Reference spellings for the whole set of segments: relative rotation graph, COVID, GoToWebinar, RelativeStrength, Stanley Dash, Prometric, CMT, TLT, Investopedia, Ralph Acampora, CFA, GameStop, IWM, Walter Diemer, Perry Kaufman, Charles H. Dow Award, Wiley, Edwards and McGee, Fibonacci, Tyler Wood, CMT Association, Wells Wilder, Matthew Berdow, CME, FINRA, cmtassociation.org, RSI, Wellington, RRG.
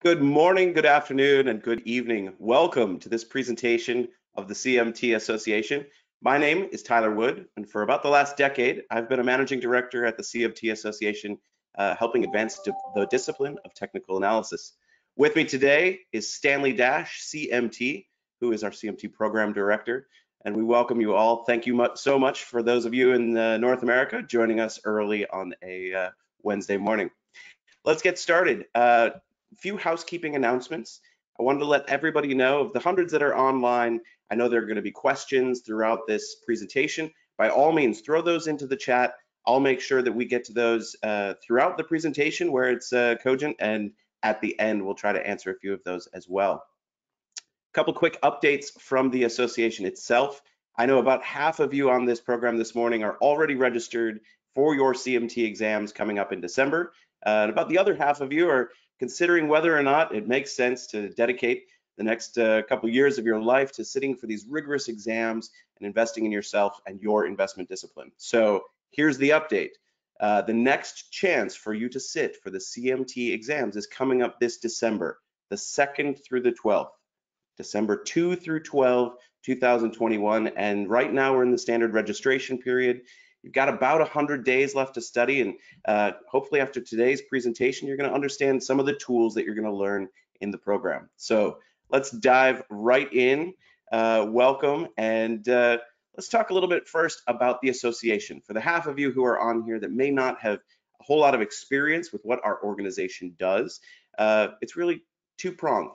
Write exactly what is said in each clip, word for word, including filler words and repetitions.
Good morning, good afternoon, and good evening. Welcome to this presentation of the C M T Association. My name is Tyler Wood, and for about the last decade, I've been a managing director at the C M T Association, uh, helping advance the discipline of technical analysis. With me today is Stanley Dash, C M T, who is our C M T program director, and we welcome you all. Thank you much, so much for those of you in uh, North America joining us early on a uh, Wednesday morning. Let's get started. Uh, few housekeeping announcements. I wanted to let everybody know of the hundreds that are online. I know there are going to be questions throughout this presentation. By all means, throw those into the chat. I'll make sure that we get to those uh, throughout the presentation where it's uh, cogent, and at the end, we'll try to answer a few of those as well. A couple quick updates from the association itself. I know about half of you on this program this morning are already registered for your C M T exams coming up in December. Uh, and about the other half of you are considering whether or not it makes sense to dedicate the next uh, couple years of your life to sitting for these rigorous exams and investing in yourself and your investment discipline. So here's the update. Uh, the next chance for you to sit for the C M T exams is coming up this December, the second through the twelfth, December second through twelfth, two thousand twenty-one. And right now we're in the standard registration period. You've got about one hundred days left to study, and uh, hopefully after today's presentation, you're going to understand some of the tools that you're going to learn in the program. So let's dive right in. Uh, welcome, and uh, let's talk a little bit first about the association. For the half of you who are on here that may not have a whole lot of experience with what our organization does, uh, it's really two-pronged.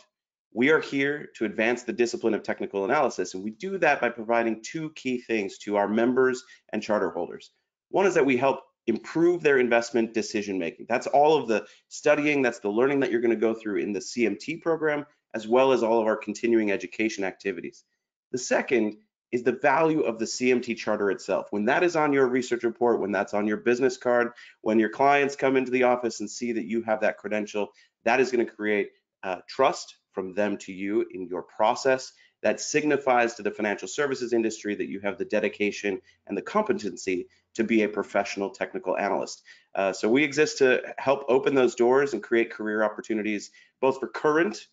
We are here to advance the discipline of technical analysis, and we do that by providing two key things to our members and charter holders. One is that we help improve their investment decision-making. That's all of the studying, that's the learning that you're going to go through in the C M T program, as well as all of our continuing education activities. The second is the value of the C M T charter itself. When that is on your research report, when that's on your business card, when your clients come into the office and see that you have that credential, that is going to create uh, trust from them to you in your process. That signifies to the financial services industry that you have the dedication and the competency to be a professional technical analyst. Uh, so we exist to help open those doors and create career opportunities, both for current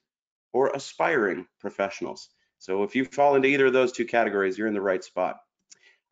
or aspiring professionals. So if you fall into either of those two categories, you're in the right spot.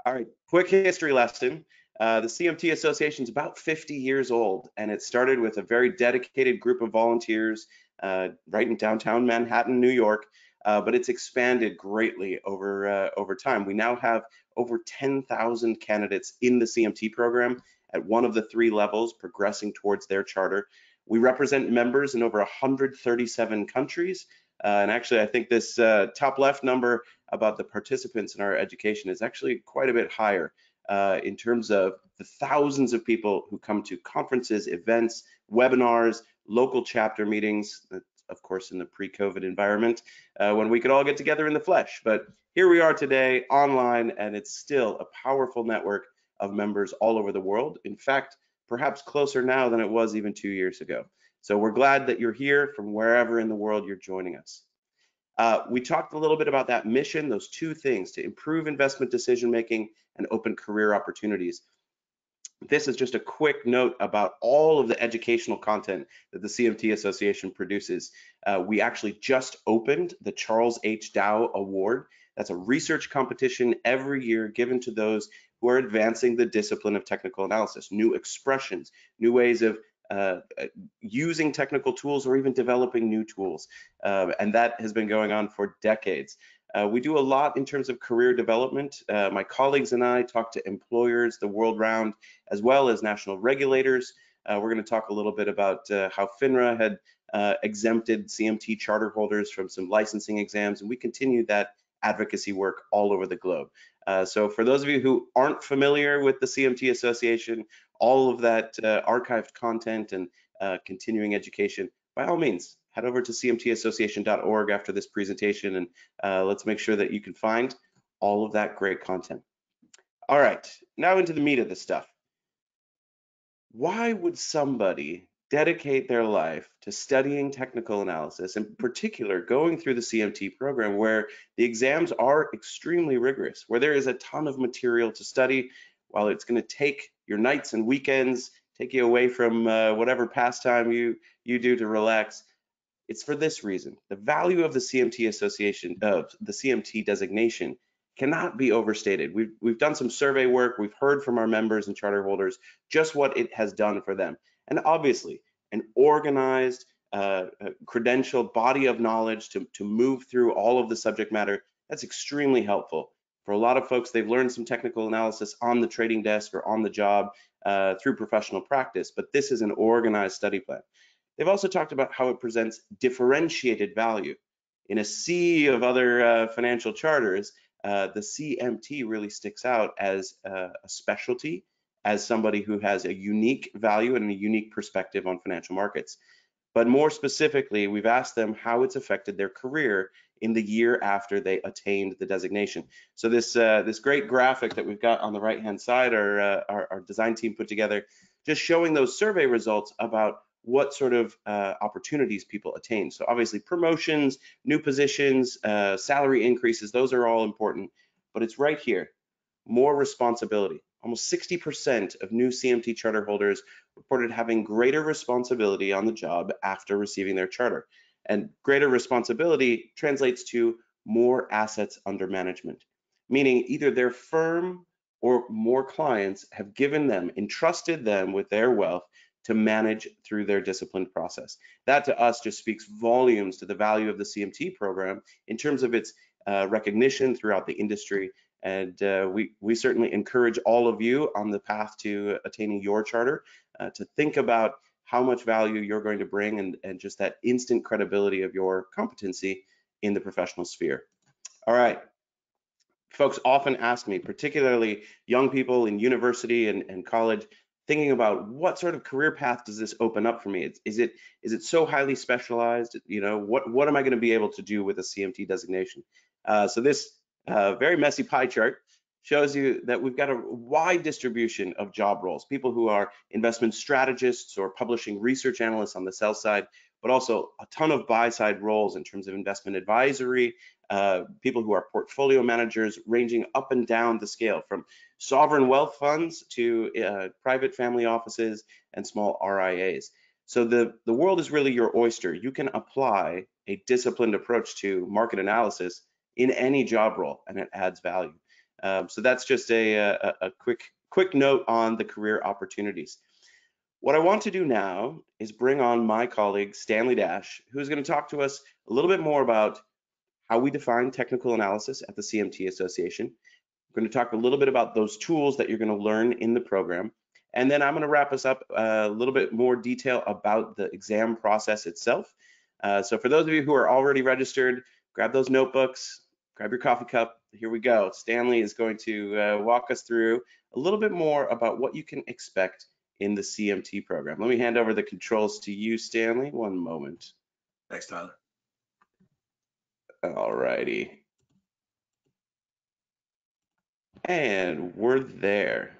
All right, quick history lesson. Uh, the C M T Association is about fifty years old, and it started with a very dedicated group of volunteers Uh, right in downtown Manhattan, New York, uh, but it's expanded greatly over uh, over time. We now have over ten thousand candidates in the C M T program at one of the three levels, progressing towards their charter. We represent members in over one hundred thirty-seven countries, uh, and actually I think this uh, top left number about the participants in our education is actually quite a bit higher uh, in terms of the thousands of people who come to conferences, events, webinars, local chapter meetings, of course, in the pre-COVID environment, uh, when we could all get together in the flesh. But here we are today online, and it's still a powerful network of members all over the world. In fact, perhaps closer now than it was even two years ago. So we're glad that you're here from wherever in the world you're joining us. Uh, we talked a little bit about that mission, those two things, to improve investment decision-making and open career opportunities. This is just a quick note about all of the educational content that the C M T Association produces. Uh, we actually just opened the Charles H. Dow Award. That's a research competition every year given to those who are advancing the discipline of technical analysis, new expressions, new ways of uh, using technical tools or even developing new tools. Uh, and that has been going on for decades. Uh, we do a lot in terms of career development. Uh, my colleagues and I talk to employers the world round, as well as national regulators. Uh, we're going to talk a little bit about uh, how FINRA had uh, exempted C M T charter holders from some licensing exams, and we continue that advocacy work all over the globe. Uh, so for those of you who aren't familiar with the C M T Association, all of that uh, archived content and uh, continuing education, by all means, head over to c m t association dot org after this presentation, and uh, let's make sure that you can find all of that great content. All right, now into the meat of this stuff. Why would somebody dedicate their life to studying technical analysis, in particular going through the C M T program, where the exams are extremely rigorous, where there is a ton of material to study, while it's going to take your nights and weekends, take you away from uh, whatever pastime you, you do to relax? It's for this reason. The value of the C M T Association, of uh, the C M T designation cannot be overstated. We've, we've done some survey work. We've heard from our members and charter holders just what it has done for them. And obviously, an organized, uh, credentialed body of knowledge to, to move through all of the subject matter, that's extremely helpful. For a lot of folks, they've learned some technical analysis on the trading desk or on the job uh, through professional practice, but this is an organized study plan. They've also talked about how it presents differentiated value. In a sea of other uh, financial charters, uh, the C M T really sticks out as uh, a specialty, as somebody who has a unique value and a unique perspective on financial markets. But more specifically, we've asked them how it's affected their career in the year after they attained the designation. So this uh, this great graphic that we've got on the right-hand side, our, uh, our, our design team put together, just showing those survey results about what sort of uh, opportunities people attain. So obviously promotions, new positions, uh, salary increases, those are all important, but it's right here, more responsibility. Almost sixty percent of new C M T charter holders reported having greater responsibility on the job after receiving their charter. And greater responsibility translates to more assets under management, meaning either their firm or more clients have given them, entrusted them with their wealth to manage through their disciplined process. That to us just speaks volumes to the value of the C M T program in terms of its uh, recognition throughout the industry. And uh, we, we certainly encourage all of you on the path to attaining your charter uh, to think about how much value you're going to bring and, and just that instant credibility of your competency in the professional sphere. All right, folks often ask me, particularly young people in university and, and college, thinking about what sort of career path does this open up for me? It's, is it is it so highly specialized? You know, what, what am I gonna be able to do with a C M T designation? Uh, so this, Uh, very messy pie chart shows you that we've got a wide distribution of job roles, people who are investment strategists or publishing research analysts on the sell side, but also a ton of buy side roles in terms of investment advisory, uh, people who are portfolio managers ranging up and down the scale from sovereign wealth funds to uh, private family offices and small R I As. So the, the world is really your oyster. You can apply a disciplined approach to market analysis in any job role, and it adds value. Um, so that's just a, a, a quick, quick note on the career opportunities. What I want to do now is bring on my colleague, Stanley Dash, who's gonna talk to us a little bit more about how we define technical analysis at the C M T Association. We're gonna talk a little bit about those tools that you're gonna learn in the program. And then I'm gonna wrap us up a little bit more detail about the exam process itself. Uh, so for those of you who are already registered, grab those notebooks, grab your coffee cup, here we go. Stanley is going to uh, walk us through a little bit more about what you can expect in the C M T program. Let me hand over the controls to you, Stanley, one moment. Thanks, Tyler. All righty. And we're there.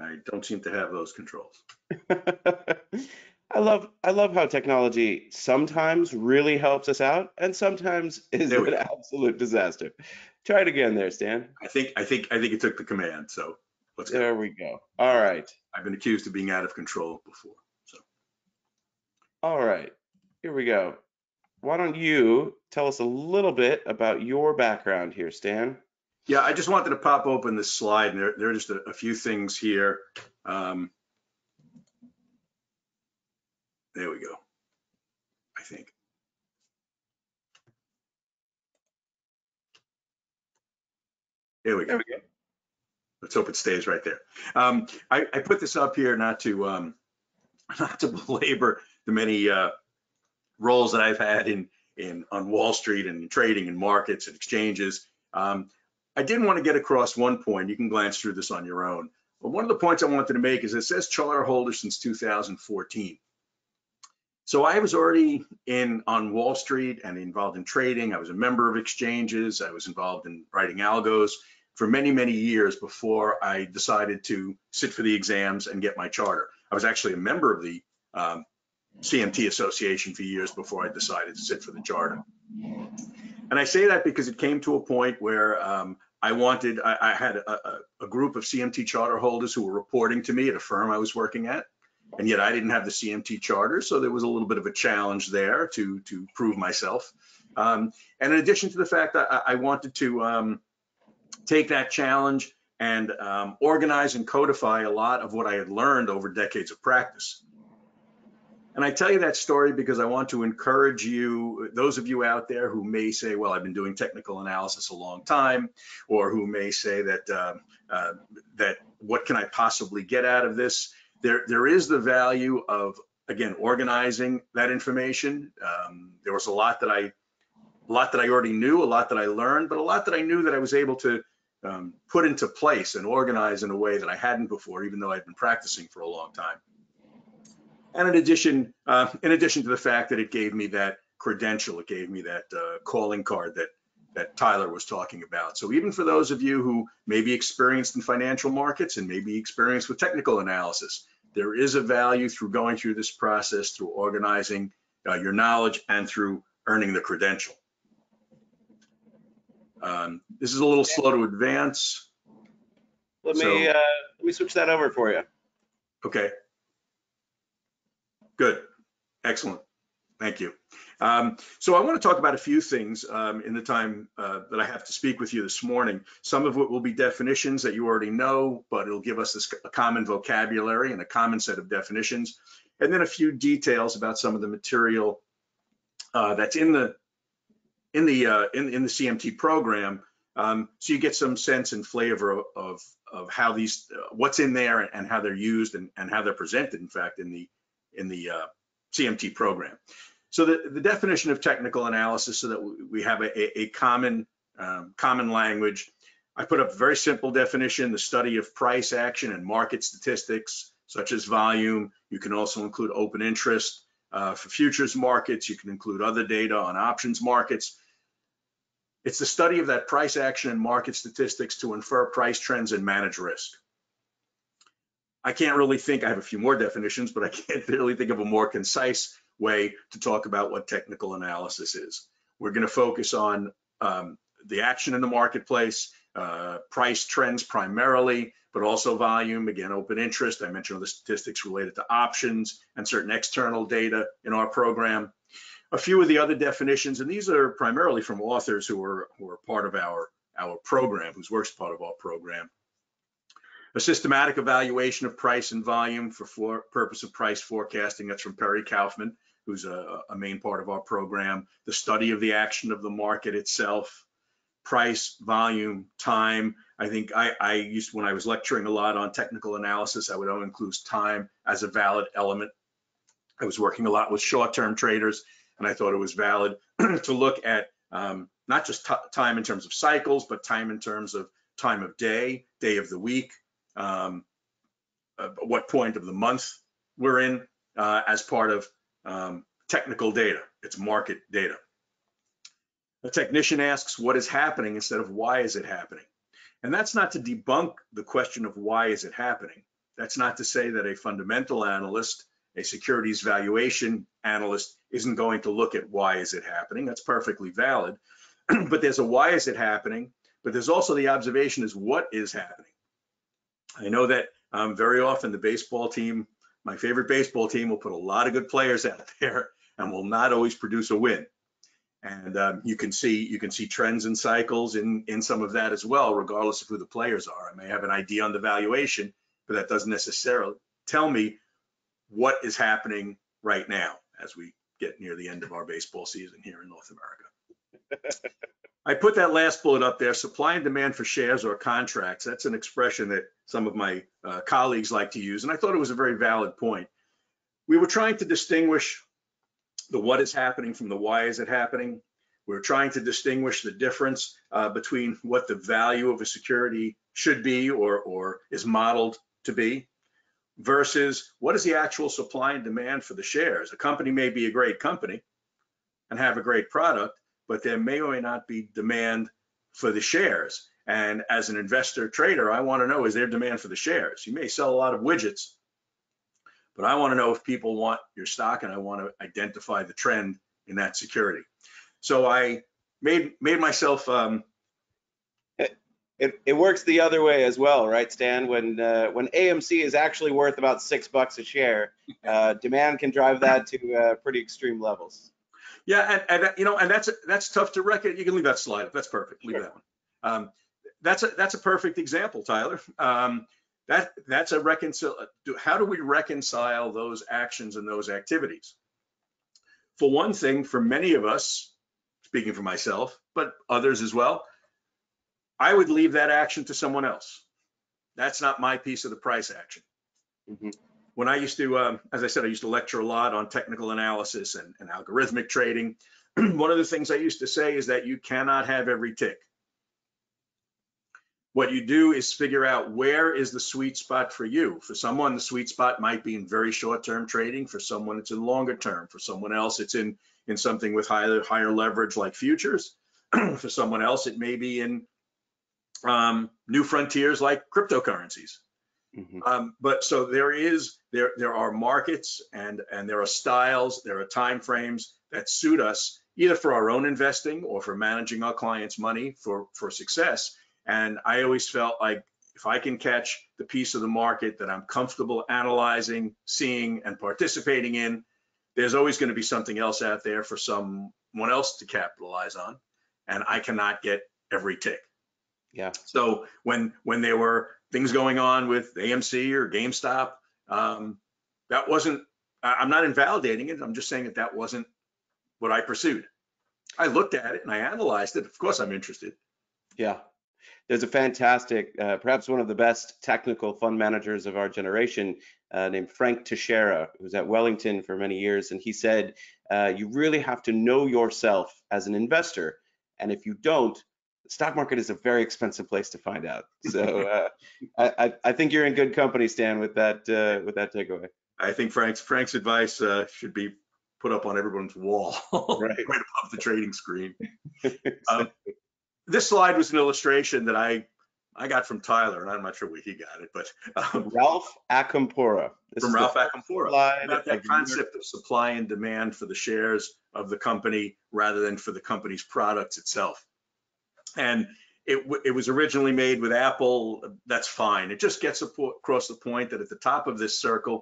I don't seem to have those controls. I love I love how technology sometimes really helps us out and sometimes is an absolute disaster. Try it again there, Stan. I think I think I think it took the command, so let's go. There we go. All right. I've been accused of being out of control before. So all right. Here we go. Why don't you tell us a little bit about your background here, Stan? Yeah, I just wanted to pop open this slide, and there, there are just a, a few things here. Um, there we go, I think. There we go. There we go. Let's hope it stays right there. Um, I, I put this up here not to um, not to belabor the many uh, roles that I've had in, in on Wall Street and in trading and markets and exchanges. Um, I did want to get across one point. You can glance through this on your own. But one of the points I wanted to make is it says charter holder since two thousand fourteen. So I was already in on Wall Street and involved in trading. I was a member of exchanges. I was involved in writing algos for many, many years before I decided to sit for the exams and get my charter. I was actually a member of the um, C M T Association for years before I decided to sit for the charter. And I say that because it came to a point where um, I wanted, I, I had a, a group of C M T charter holders who were reporting to me at a firm I was working at, and yet I didn't have the C M T charter, so there was a little bit of a challenge there to, to prove myself. Um, and in addition to the fact that I, I wanted to um, take that challenge and um, organize and codify a lot of what I had learned over decades of practice. And I tell you that story because I want to encourage you, those of you out there who may say, well, I've been doing technical analysis a long time, or who may say that, uh, uh, that what can I possibly get out of this? There, there is the value of, again, organizing that information. Um, there was a lot that I, a lot that I already knew, a lot that I learned, but a lot that I knew that I was able to um, put into place and organize in a way that I hadn't before, even though I'd been practicing for a long time. And in addition, uh, in addition to the fact that it gave me that credential, it gave me that uh, calling card that, that Tyler was talking about. So even for those of you who may be experienced in financial markets and may be experienced with technical analysis, there is a value through going through this process, through organizing uh, your knowledge, and through earning the credential. Um, this is a little slow to advance. Let so, me uh, let me switch that over for you. Okay. Good, excellent, thank you. Um, so I want to talk about a few things um, in the time uh, that I have to speak with you this morning. Some of it will be definitions that you already know, but it'll give us this, a common vocabulary and a common set of definitions, and then a few details about some of the material uh, that's in the in the uh, in, in the C M T program, um, so you get some sense and flavor of of, of how these uh, what's in there and, and how they're used and, and how they're presented. In fact, in the in the uh, C M T program. So the, the definition of technical analysis, so that we have a, a common, um, common language. I put up a very simple definition, the study of price action and market statistics, such as volume. You can also include open interest uh, for futures markets. You can include other data on options markets. It's the study of that price action and market statistics to infer price trends and manage risk. I can't really think, I have a few more definitions, but I can't really think of a more concise way to talk about what technical analysis is. We're going to focus on um, the action in the marketplace, uh, price trends primarily, but also volume, again, open interest. I mentioned all the statistics related to options and certain external data in our program. A few of the other definitions, and these are primarily from authors who are, who are part of our, our program, whose work's part of our program. A systematic evaluation of price and volume for, for purpose of price forecasting. That's from Perry Kaufman, who's a, a main part of our program. The study of the action of the market itself, price, volume, time. I think I, I used, when I was lecturing a lot on technical analysis, I would always include time as a valid element. I was working a lot with short-term traders, and I thought it was valid to look at um, not just time in terms of cycles, but time in terms of time of day, day of the week, um uh, what point of the month we're in uh, as part of um, technical data. It's market data. A technician asks what is happening instead of why is it happening. And that's not to debunk the question of why is it happening. That's not to say that a fundamental analyst, a securities valuation analyst, isn't going to look at why is it happening. That's perfectly valid. But there's a why is it happening, but there's also the observation is what is happening. I know that um, very often the baseball team, my favorite baseball team, will put a lot of good players out there and will not always produce a win. And um, you can see you can see trends and cycles in, in some of that as well, regardless of who the players are. I may have an idea on the valuation, but that doesn't necessarily tell me what is happening right now as we get near the end of our baseball season here in North America. I put that last bullet up there, supply and demand for shares or contracts. That's an expression that some of my uh, colleagues like to use, and I thought it was a very valid point. We were trying to distinguish the what is happening from the why is it happening. We were trying to distinguish the difference uh, between what the value of a security should be or, or is modeled to be versus what is the actual supply and demand for the shares. A company may be a great company and have a great product, but there may or may not be demand for the shares. And as an investor trader, I want to know, is there demand for the shares? You may sell a lot of widgets, But I want to know if people want your stock, and I want to identify the trend in that security. So I made made myself. Um, it, it it works the other way as well, right, Stan? When uh, when A M C is actually worth about six bucks a share, uh, demand can drive that to uh, pretty extreme levels. Yeah, and, and you know, and that's that's tough to reckon. You can leave that slide up. That's perfect. Leave sure. that one. Um, that's a that's a perfect example, Tyler. Um, That, that's a reconcile, how do we reconcile those actions and those activities? For one thing, for many of us, speaking for myself, but others as well, I would leave that action to someone else. That's not my piece of the price action. Mm-hmm. When I used to, um, as I said, I used to lecture a lot on technical analysis and, and algorithmic trading. One of the things I used to say is that you cannot have every tick. What you do is figure out where is the sweet spot for you. For someone, the sweet spot might be in very short-term trading. For someone, it's in longer term. For someone else, it's in, in something with higher, higher leverage like futures. For someone else, it may be in um, new frontiers like cryptocurrencies. Mm-hmm. um, but so there is, there, there are markets and, and there are styles, there are timeframes that suit us either for our own investing or for managing our clients' money for, for success. And I always felt like if I can catch the piece of the market that I'm comfortable analyzing, seeing, and participating in, there's always going to be something else out there for someone else to capitalize on. And I cannot get every tick. Yeah. So when when there were things going on with A M C or GameStop, um, that wasn't, I'm not invalidating it. I'm just saying that that wasn't what I pursued. I looked at it and I analyzed it. Of course, I'm interested. Yeah. There's a fantastic, uh, perhaps one of the best technical fund managers of our generation uh, named Frank Teixeira, who was at Wellington for many years. And he said, uh, you really have to know yourself as an investor. And if you don't, the stock market is a very expensive place to find out. So uh, I, I think you're in good company, Stan, with that uh, with that takeaway. I think Frank's, Frank's advice uh, should be put up on everyone's wall, right, right above the trading screen. Exactly. Um, This slide was an illustration that I I got from Tyler, and I'm not sure where he got it, but um, Ralph Acampora. This from Ralph Acampora about that concept of supply and demand for the shares of the company rather than for the company's products itself. And it it was originally made with Apple. That's fine. It just gets across the point that at the top of this circle,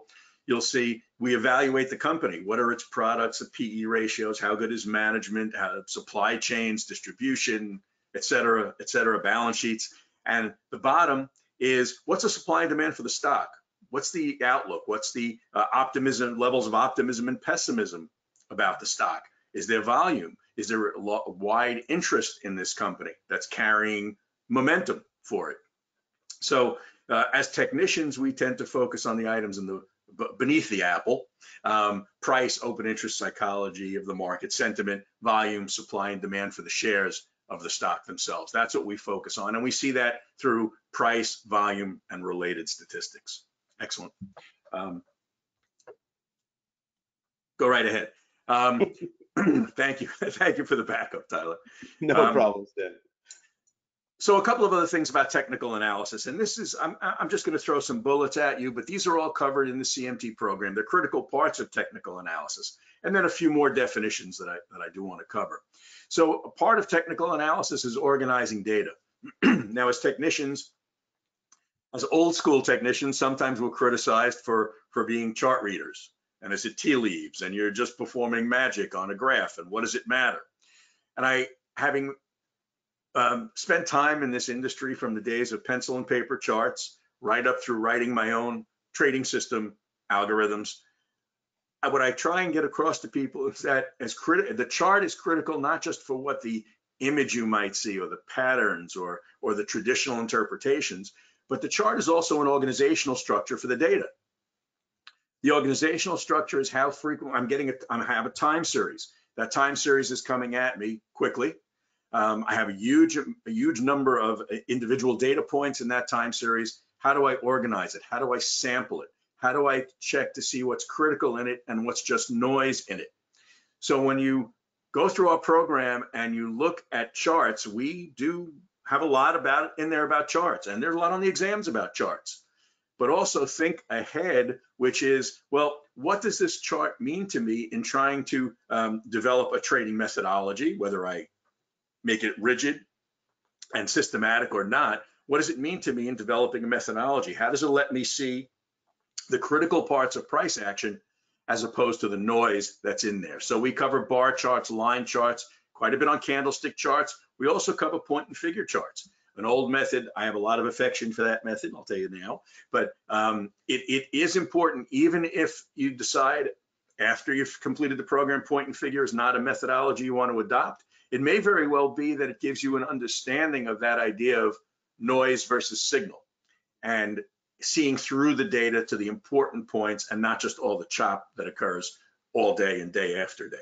you'll see we evaluate the company. What are its products, the P E ratios, how good is management, how, supply chains, distribution, et cetera, et cetera, balance sheets. And the bottom is what's the supply and demand for the stock? What's the outlook? What's the uh, optimism, levels of optimism and pessimism about the stock? Is there volume? Is there a lot, wide interest in this company that's carrying momentum for it? So uh, as technicians, we tend to focus on the items in the beneath the apple, um, price, open interest, psychology of the market, sentiment, volume, supply and demand for the shares of the stock themselves. That's what we focus on. And we see that through price, volume, and related statistics. Excellent. Um, go right ahead. Um, thank you. Thank you for the backup, Tyler. No um, problem, Stan. So a couple of other things about technical analysis. And this is, I'm, I'm just going to throw some bullets at you, but these are all covered in the C M T program. They're critical parts of technical analysis. And then a few more definitions that I, that I do want to cover. So a part of technical analysis is organizing data. Now, as technicians, as old school technicians, sometimes we're criticized for, for being chart readers. And is it tea leaves? And you're just performing magic on a graph. And what does it matter? And I, having um, spent time in this industry from the days of pencil and paper charts, right up through writing my own trading system algorithms, what I try and get across to people is that as criti- the chart is critical not just for what the image you might see or the patterns or or the traditional interpretations, but the chart is also an organizational structure for the data. The organizational structure is how frequent I'm getting a, I have a time series. That time series is coming at me quickly. Um, I have a huge a huge number of individual data points in that time series. How do I organize it? How do I sample it? How do I check to see what's critical in it and what's just noise in it? So when you go through our program and you look at charts, we do have a lot about in there about charts, and there's a lot on the exams about charts. but also think ahead, which is, well, what does this chart mean to me in trying to um, develop a trading methodology, whether I make it rigid and systematic or not? What does it mean to me in developing a methodology? How does it let me see the critical parts of price action as opposed to the noise that's in there? So we cover bar charts, line charts, quite a bit on candlestick charts. We also cover point and figure charts, an old method. I have a lot of affection for that method, I'll tell you now, but um, it, it is important, even if you decide after you've completed the program, point and figure is not a methodology you want to adopt. It may very well be that it gives you an understanding of that idea of noise versus signal and seeing through the data to the important points and not just all the chop that occurs all day and day after day.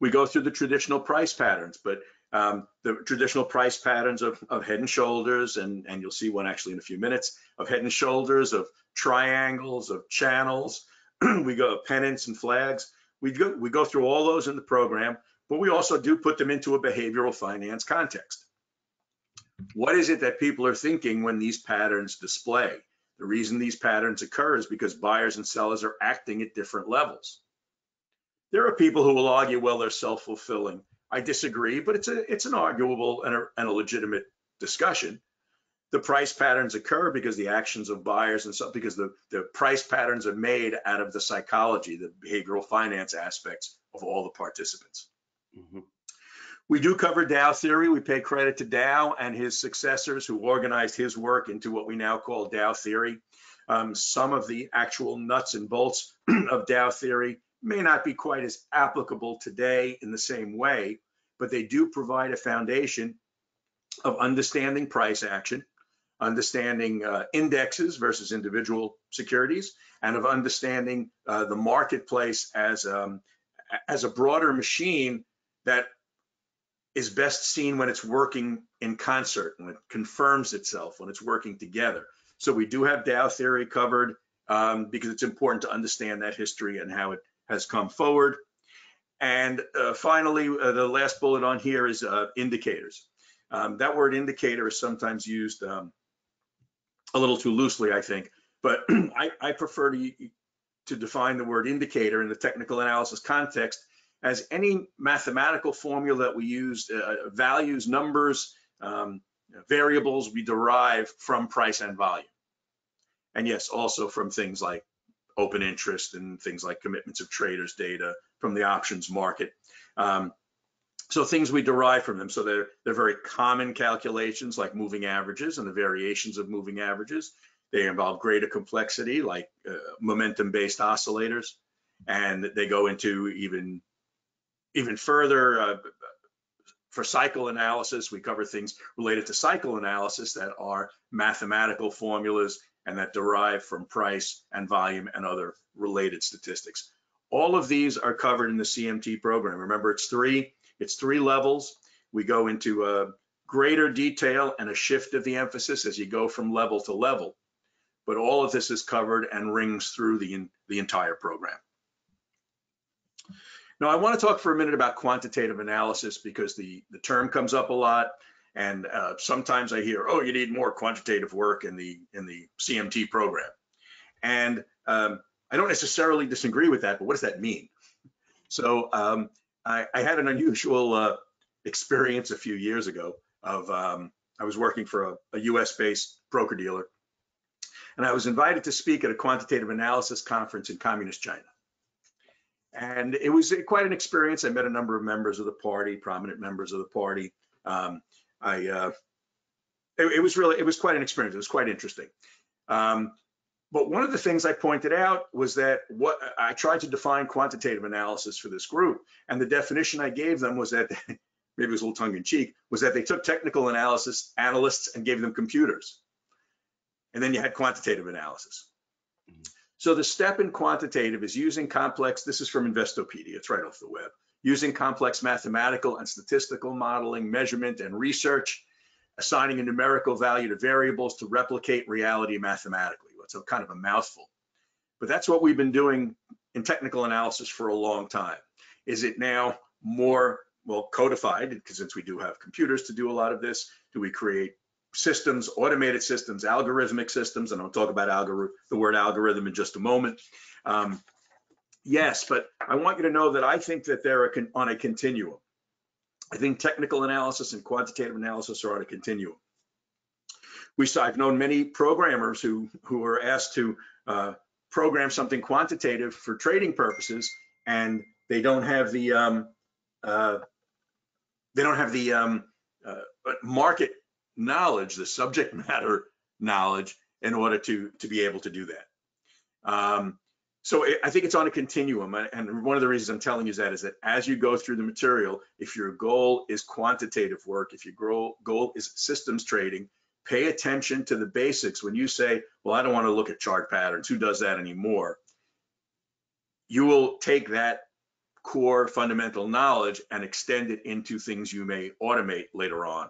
We go through the traditional price patterns, but um, the traditional price patterns of, of head and shoulders, and, and you'll see one actually in a few minutes, of head and shoulders, of triangles, of channels. We go pennants and flags. We go, we go through all those in the program, but we also do put them into a behavioral finance context. What is it that people are thinking when these patterns display? The reason these patterns occur is because buyers and sellers are acting at different levels. There are people who will argue, well, they're self-fulfilling. I disagree, but it's a it's an arguable and a, and a legitimate discussion. The price patterns occur because the actions of buyers and so because the, the price patterns are made out of the psychology, the behavioral finance aspects of all the participants. Mm-hmm. We do cover Dow theory. We pay credit to Dow and his successors who organized his work into what we now call Dow theory. Um, some of the actual nuts and bolts of Dow theory may not be quite as applicable today in the same way, but they do provide a foundation of understanding price action, understanding uh, indexes versus individual securities, and of understanding uh, the marketplace as, um, as a broader machine that is best seen when it's working in concert, when it confirms itself, when it's working together. So we do have Dow theory covered um, because it's important to understand that history and how it has come forward. And uh, finally, uh, the last bullet on here is uh, indicators. Um, that word indicator is sometimes used um, a little too loosely, I think, but I, I prefer to, to define the word indicator in the technical analysis context as any mathematical formula that we use, uh, values, numbers, um, variables we derive from price and volume. And yes, also from things like open interest and things like commitments of traders data from the options market. Um, so things we derive from them. So they're, they're very common calculations like moving averages and the variations of moving averages. They involve greater complexity like uh, momentum-based oscillators, and they go into even Even further, uh, for cycle analysis, we cover things related to cycle analysis that are mathematical formulas and that derive from price and volume and other related statistics. All of these are covered in the C M T program. Remember, it's three, it's three levels. We go into uh, greater detail and a shift of the emphasis as you go from level to level. But all of this is covered and rings through the, in, the entire program. Now, I want to talk for a minute about quantitative analysis because the, the term comes up a lot, and uh, sometimes I hear, oh, you need more quantitative work in the, in the C M T program. And um, I don't necessarily disagree with that, but what does that mean? So um, I, I had an unusual uh, experience a few years ago of, um, I was working for a, a U S-based broker-dealer, and I was invited to speak at a quantitative analysis conference in Communist China. And it was quite an experience. I met a number of members of the party, prominent members of the party. Um, I, uh, it, it was really, it was quite an experience. It was quite interesting. Um, but one of the things I pointed out was that what I tried to define quantitative analysis for this group, and the definition I gave them was that, maybe it was a little tongue in cheek, was that they took technical analysis analysts and gave them computers. And then you had quantitative analysis. Mm-hmm. So the step in quantitative is using complex, this is from Investopedia, it's right off the web, using complex mathematical and statistical modeling, measurement, and research, assigning a numerical value to variables to replicate reality mathematically. It's a kind of a mouthful. But that's what we've been doing in technical analysis for a long time. Is it now more, well, codified, because since we do have computers to do a lot of this, do we create systems, automated systems, algorithmic systems, and I'll talk about algorithm, the word algorithm in just a moment. Um, yes, but I want you to know that I think that they're a con on a continuum. I think technical analysis and quantitative analysis are on a continuum. We saw, I've known many programmers who, who are asked to uh, program something quantitative for trading purposes, and they don't have the um, uh, they don't have the um, uh, market knowledge, the subject matter knowledge, in order to to be able to do that. Um, so it, I think it's on a continuum, and one of the reasons I'm telling you that is that as you go through the material, if your goal is quantitative work, if your goal goal is systems trading, pay attention to the basics. When you say, well, I don't want to look at chart patterns, who does that anymore? You will take that core fundamental knowledge and extend it into things you may automate later on.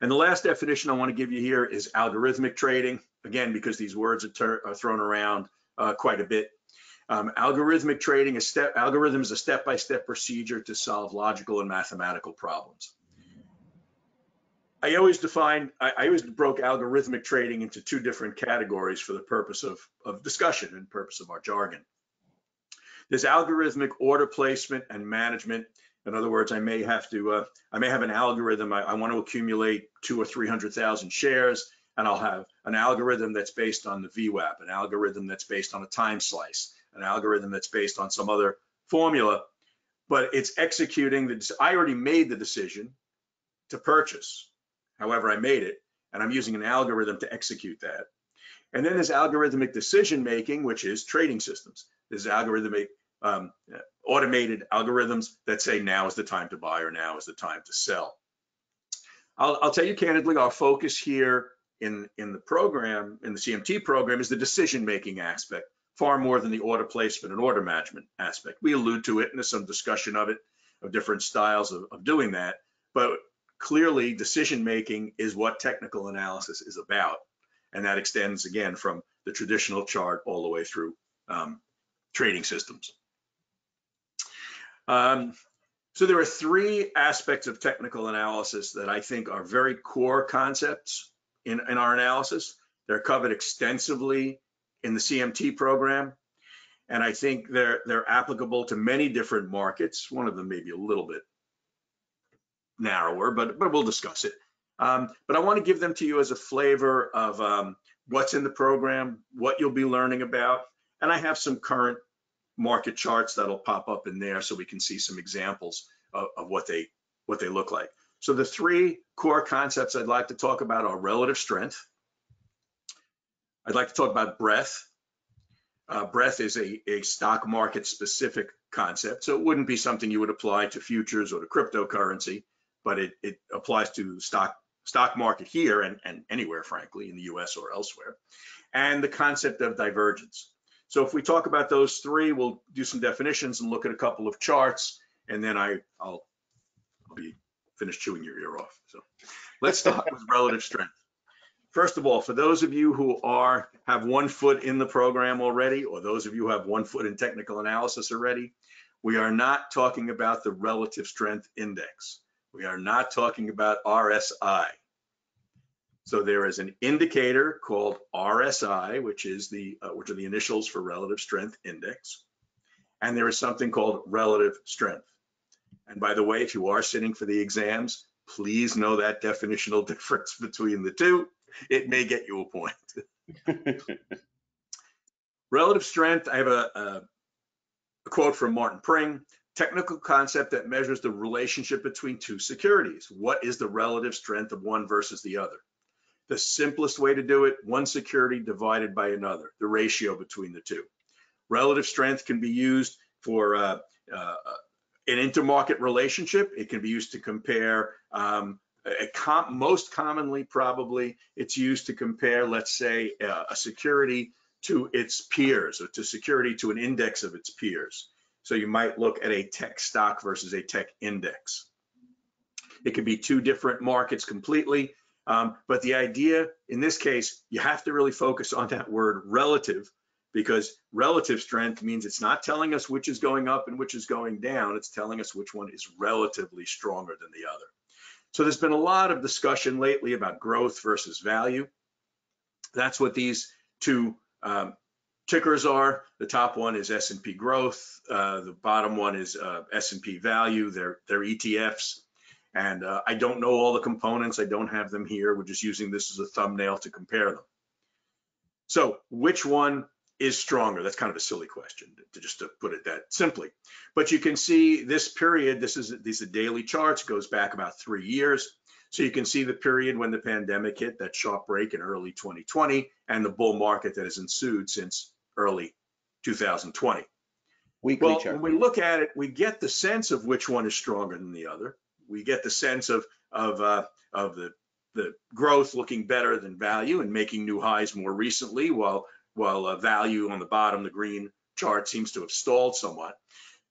And the last definition I want to give you here is algorithmic trading. Again, because these words are, are thrown around uh, quite a bit. Um, algorithmic trading is step, algorithm is a step-by-step procedure to solve logical and mathematical problems. I always defined, I, I always broke algorithmic trading into two different categories for the purpose of, of discussion and purpose of our jargon. There's algorithmic order placement and management. In other words, I may have to, uh, I may have an algorithm. I, I want to accumulate two or three hundred thousand shares, and I'll have an algorithm that's based on the V WAP, an algorithm that's based on a time slice, an algorithm that's based on some other formula, but it's executing the, I already made the decision to purchase. However, I made it, and I'm using an algorithm to execute that. And then there's algorithmic decision-making, which is trading systems. There's algorithmic, um, automated algorithms that say now is the time to buy or now is the time to sell. I'll, I'll tell you candidly, our focus here in, in the program, in the C M T program, is the decision-making aspect, far more than the order placement and order management aspect. We allude to it, and there's some discussion of it, of different styles of, of doing that, but clearly, decision-making is what technical analysis is about, and that extends, again, from the traditional chart all the way through um, trading systems. Um, so there are three aspects of technical analysis that I think are very core concepts in, in our analysis. They're covered extensively in the C M T program, and I think they're, they're applicable to many different markets. One of them may be a little bit narrower, but but we'll discuss it. Um, but I want to give them to you as a flavor of um, what's in the program, what you'll be learning about, and I have some current market charts that'll pop up in there so we can see some examples of, of what they what they look like. So the three core concepts I'd like to talk about are relative strength. I'd like to talk about breadth. Uh, breadth is a, a stock market specific concept, so it wouldn't be something you would apply to futures or to cryptocurrency. But it, it applies to stock stock market here and, and anywhere, frankly, in the U S or elsewhere. And the concept of divergence. So if we talk about those three, we'll do some definitions and look at a couple of charts, and then I, I'll, I'll be finished chewing your ear off. So let's start with relative strength. First of all, for those of you who are have one foot in the program already, or those of you who have one foot in technical analysis already, we are not talking about the relative strength index. We are not talking about R S I. So there is an indicator called R S I, which is the uh, which are the initials for relative strength index, and there is something called relative strength. And by the way, if you are sitting for the exams, please know that definitional difference between the two. It may get you a point. Relative strength. I have a, a, a quote from Martin Pring. Technical concept that measures the relationship between two securities. What is the relative strength of one versus the other? The simplest way to do it, one security divided by another, the ratio between the two. Relative strength can be used for uh, uh, an intermarket relationship. It can be used to compare, um, a com most commonly probably, it's used to compare, let's say, uh, a security to its peers, or to security to an index of its peers. So you might look at a tech stock versus a tech index. It could be two different markets completely, um, but the idea in this case, you have to really focus on that word relative, because relative strength means it's not telling us which is going up and which is going down, it's telling us which one is relatively stronger than the other. So there's been a lot of discussion lately about growth versus value. That's what these two um, tickers are. The top one is S and P growth. Uh, the bottom one is uh, S and P value. They're, they're E T Fs. And uh, I don't know all the components. I don't have them here. We're just using this as a thumbnail to compare them. So which one is stronger? That's kind of a silly question, to just to put it that simply. But you can see this period, this is, these are daily charts, goes back about three years. So you can see the period when the pandemic hit, that sharp break in early twenty twenty, and the bull market that has ensued since early two thousand twenty. Weekly well, chart. When we look at it, we get the sense of which one is stronger than the other. We get the sense of of uh, of the the growth looking better than value and making new highs more recently, while while uh, value on the bottom, the green chart, seems to have stalled somewhat.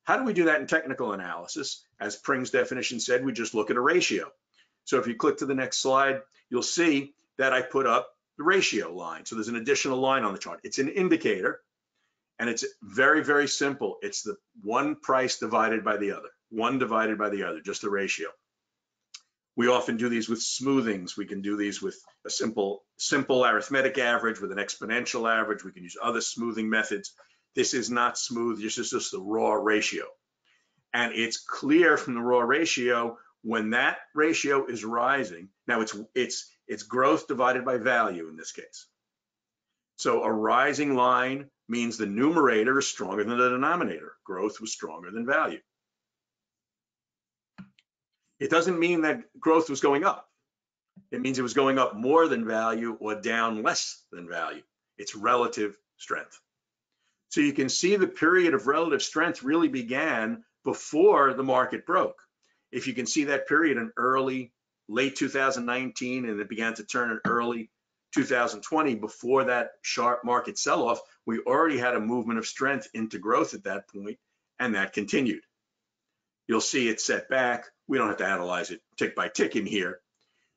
How do we do that in technical analysis? As Pring's definition said, we just look at a ratio. So if you click to the next slide, you'll see that I put up the ratio line. So there's an additional line on the chart. It's an indicator, and it's very, very simple. It's the one price divided by the other. One divided by the other, just the ratio. We often do these with smoothings. We can do these with a simple, simple arithmetic average, with an exponential average. We can use other smoothing methods. This is not smooth. This is just the raw ratio. And it's clear from the raw ratio when that ratio is rising. Now it's, it's, it's growth divided by value in this case. So a rising line means the numerator is stronger than the denominator. Growth was stronger than value. It doesn't mean that growth was going up. It means it was going up more than value or down less than value. It's relative strength. So you can see the period of relative strength really began before the market broke. If you can see that period in early, late two thousand nineteen, and it began to turn in early two thousand twenty, before that sharp market sell-off, we already had a movement of strength into growth at that point, and that continued. You'll see it set back. We don't have to analyze it tick by tick in here,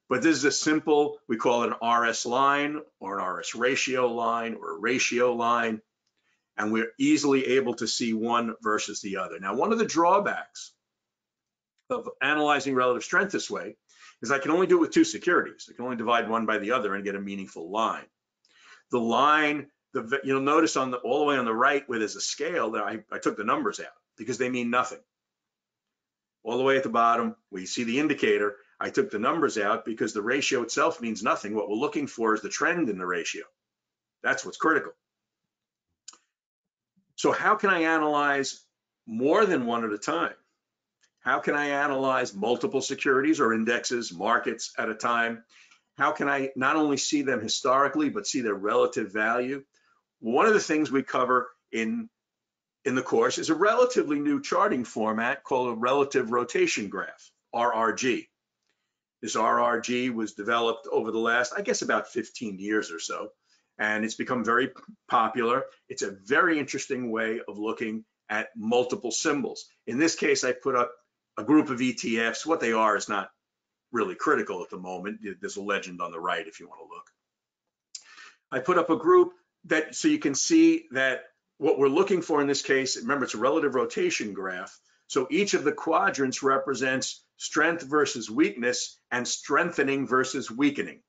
but this is a simple, we call it an R S line or an R S ratio line or a ratio line, and we're easily able to see one versus the other. Now, one of the drawbacks of analyzing relative strength this way is I can only do it with two securities. I can only divide one by the other and get a meaningful line. The line, the, you'll notice on the, all the way on the right where there's a scale, that I, I took the numbers out because they mean nothing. All the way at the bottom, we see the indicator. I took the numbers out because the ratio itself means nothing. What we're looking for is the trend in the ratio. That's what's critical. So how can I analyze more than one at a time? How can I analyze multiple securities or indexes, markets at a time? How can I not only see them historically, but see their relative value? One of the things we cover in in the course is a relatively new charting format called a relative rotation graph, R R G. This R R G was developed over the last, I guess, about fifteen years or so, and it's become very popular. It's a very interesting way of looking at multiple symbols. In this case, I put up a group of E T Fs. What they are is not really critical at the moment. There's a legend on the right if you want to look. I put up a group that, so you can see that what we're looking for in this case, remember, it's a relative rotation graph. So each of the quadrants represents strength versus weakness and strengthening versus weakening.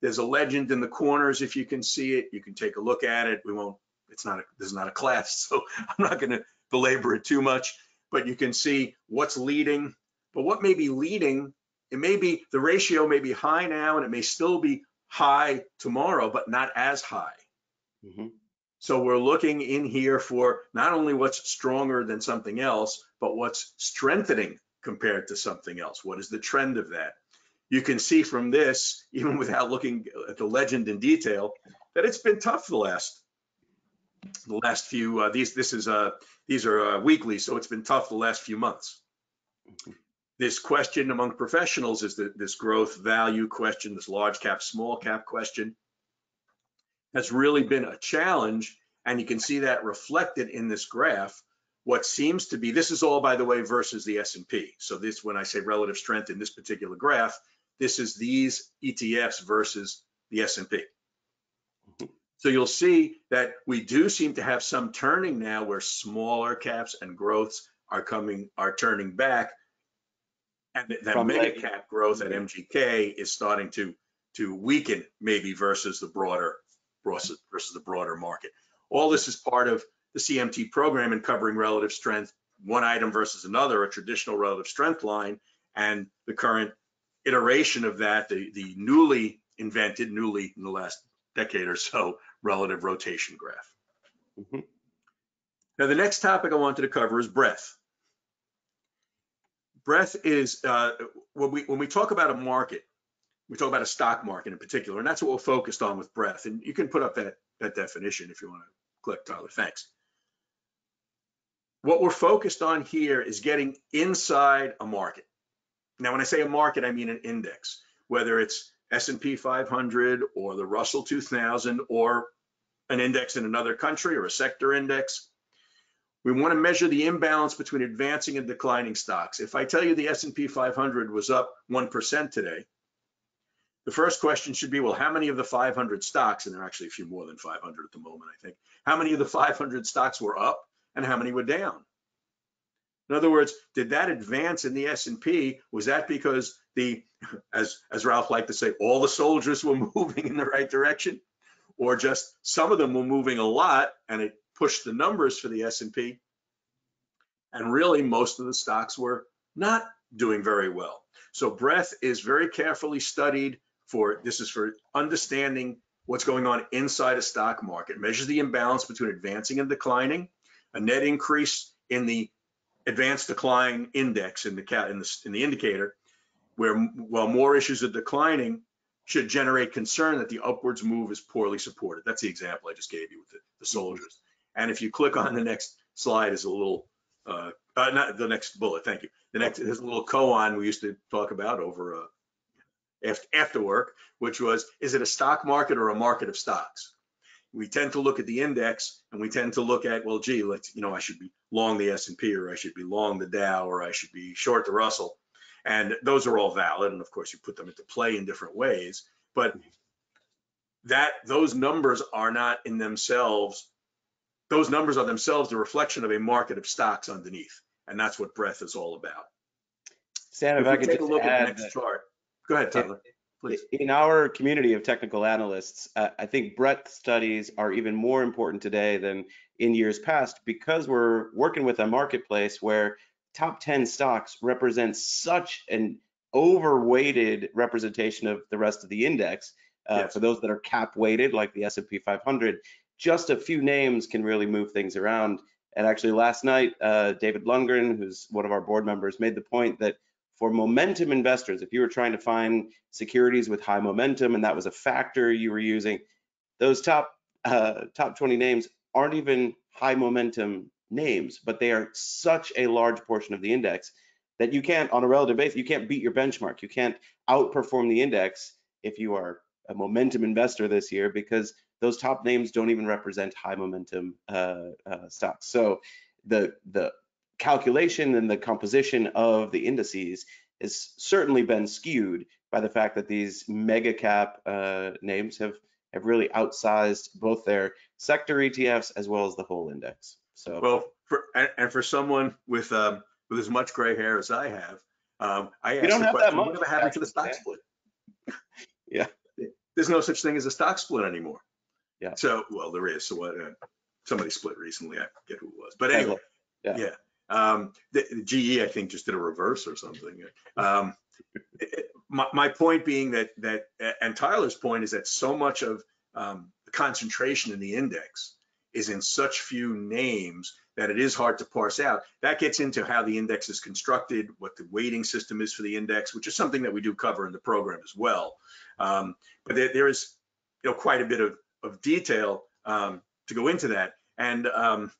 There's a legend in the corners. If you can see it, you can take a look at it. We won't, it's not, a, this is not a class, so I'm not gonna belabor it too much, but you can see what's leading, but what may be leading, it may be, the ratio may be high now and it may still be high tomorrow, but not as high. Mm-hmm. So we're looking in here for not only what's stronger than something else, but what's strengthening compared to something else. What is the trend of that? You can see from this, even without looking at the legend in detail, that it's been tough the last, the last few. Uh, these this is uh, these are uh, weekly, so it's been tough the last few months. This question among professionals is that this growth value question, this large cap, small cap question, has really been a challenge, and you can see that reflected in this graph. What seems to be, this is all, by the way, versus the S and P. So this, when I say relative strength in this particular graph, this is these E T Fs versus the S and P. So you'll see that we do seem to have some turning now where smaller caps and growths are coming, are turning back, And the, the mega that, cap growth at M G K is starting to to weaken maybe versus the broader versus, versus the broader market. All this is part of the C M T program and covering relative strength, one item versus another, a traditional relative strength line, and the current iteration of that, the, the newly invented, newly in the last decade or so, relative rotation graph. Mm-hmm. Now, the next topic I wanted to cover is breadth. Breadth is, uh, when we when we talk about a market, we talk about a stock market in particular, and that's what we're focused on with breadth. And you can put up that, that definition if you want to click, Tyler, thanks. What we're focused on here is getting inside a market. Now, when I say a market, I mean an index, whether it's S and P five hundred or the Russell two thousand or an index in another country or a sector index. We want to measure the imbalance between advancing and declining stocks. If I tell you the S and P five hundred was up one percent today, the first question should be, well, how many of the five hundred stocks, and there are actually a few more than five hundred at the moment, I think, how many of the five hundred stocks were up and how many were down? In other words, did that advance in the S and P, was that because the, as, as Ralph liked to say, all the soldiers were moving in the right direction, or just some of them were moving a lot and it pushed the numbers for the S and P, and really most of the stocks were not doing very well? So breadth is very carefully studied for, this is for understanding what's going on inside a stock market, measures the imbalance between advancing and declining, a net increase in the advanced decline index in the, in the, in the indicator, where while more issues are declining, should generate concern that the upwards move is poorly supported. That's the example I just gave you with the, the soldiers. And if you click on the next slide, is a little, uh, uh, not the next bullet, thank you. The next is a little koan we used to talk about over uh, after, after work, which was, is it a stock market or a market of stocks? We tend to look at the index and we tend to look at, well, gee, let's, you know, I should be long the S and P, or I should be long the Dow, or I should be short the Russell. And those are all valid. And of course you put them into play in different ways, but that those numbers are not in themselves, those numbers are themselves the reflection of a market of stocks underneath, and that's what breadth is all about. Sam, if, if I could take just a look add at the next chart. Go ahead, Tyler, please. In our community of technical analysts, uh, I think breadth studies are even more important today than in years past, because we're working with a marketplace where top ten stocks represent such an overweighted representation of the rest of the index. Uh, yes. For those that are cap weighted, like the S and P five hundred, just a few names can really move things around. And actually last night, uh, David Lundgren, who's one of our board members, made the point that for momentum investors, if you were trying to find securities with high momentum and that was a factor you were using, those top uh, top twenty names aren't even high momentum names, but they are such a large portion of the index that you can't, on a relative basis, you can't beat your benchmark. You can't outperform the index if you are a momentum investor this year, because those top names don't even represent high momentum uh, uh, stocks. So the the calculation and the composition of the indices has certainly been skewed by the fact that these mega cap uh, names have, have really outsized both their sector E T Fs as well as the whole index. So well, for, and, and for someone with um, with as much gray hair as I have, um, I asked the question, whatever happened to the stock split? Yeah, there's no such thing as a stock split anymore. Yeah. So, well, there is. So, uh, somebody split recently. I forget who it was. But anyway, yeah. yeah. Um, the, the G E, I think, just did a reverse or something. Um, it, my, my point being that that, and Tyler's point is that so much of um, the concentration in the index is in such few names that it is hard to parse out. That gets into how the index is constructed, what the weighting system is for the index, which is something that we do cover in the program as well. Um, but there, there is, you know, quite a bit of of detail um, to go into that. And um,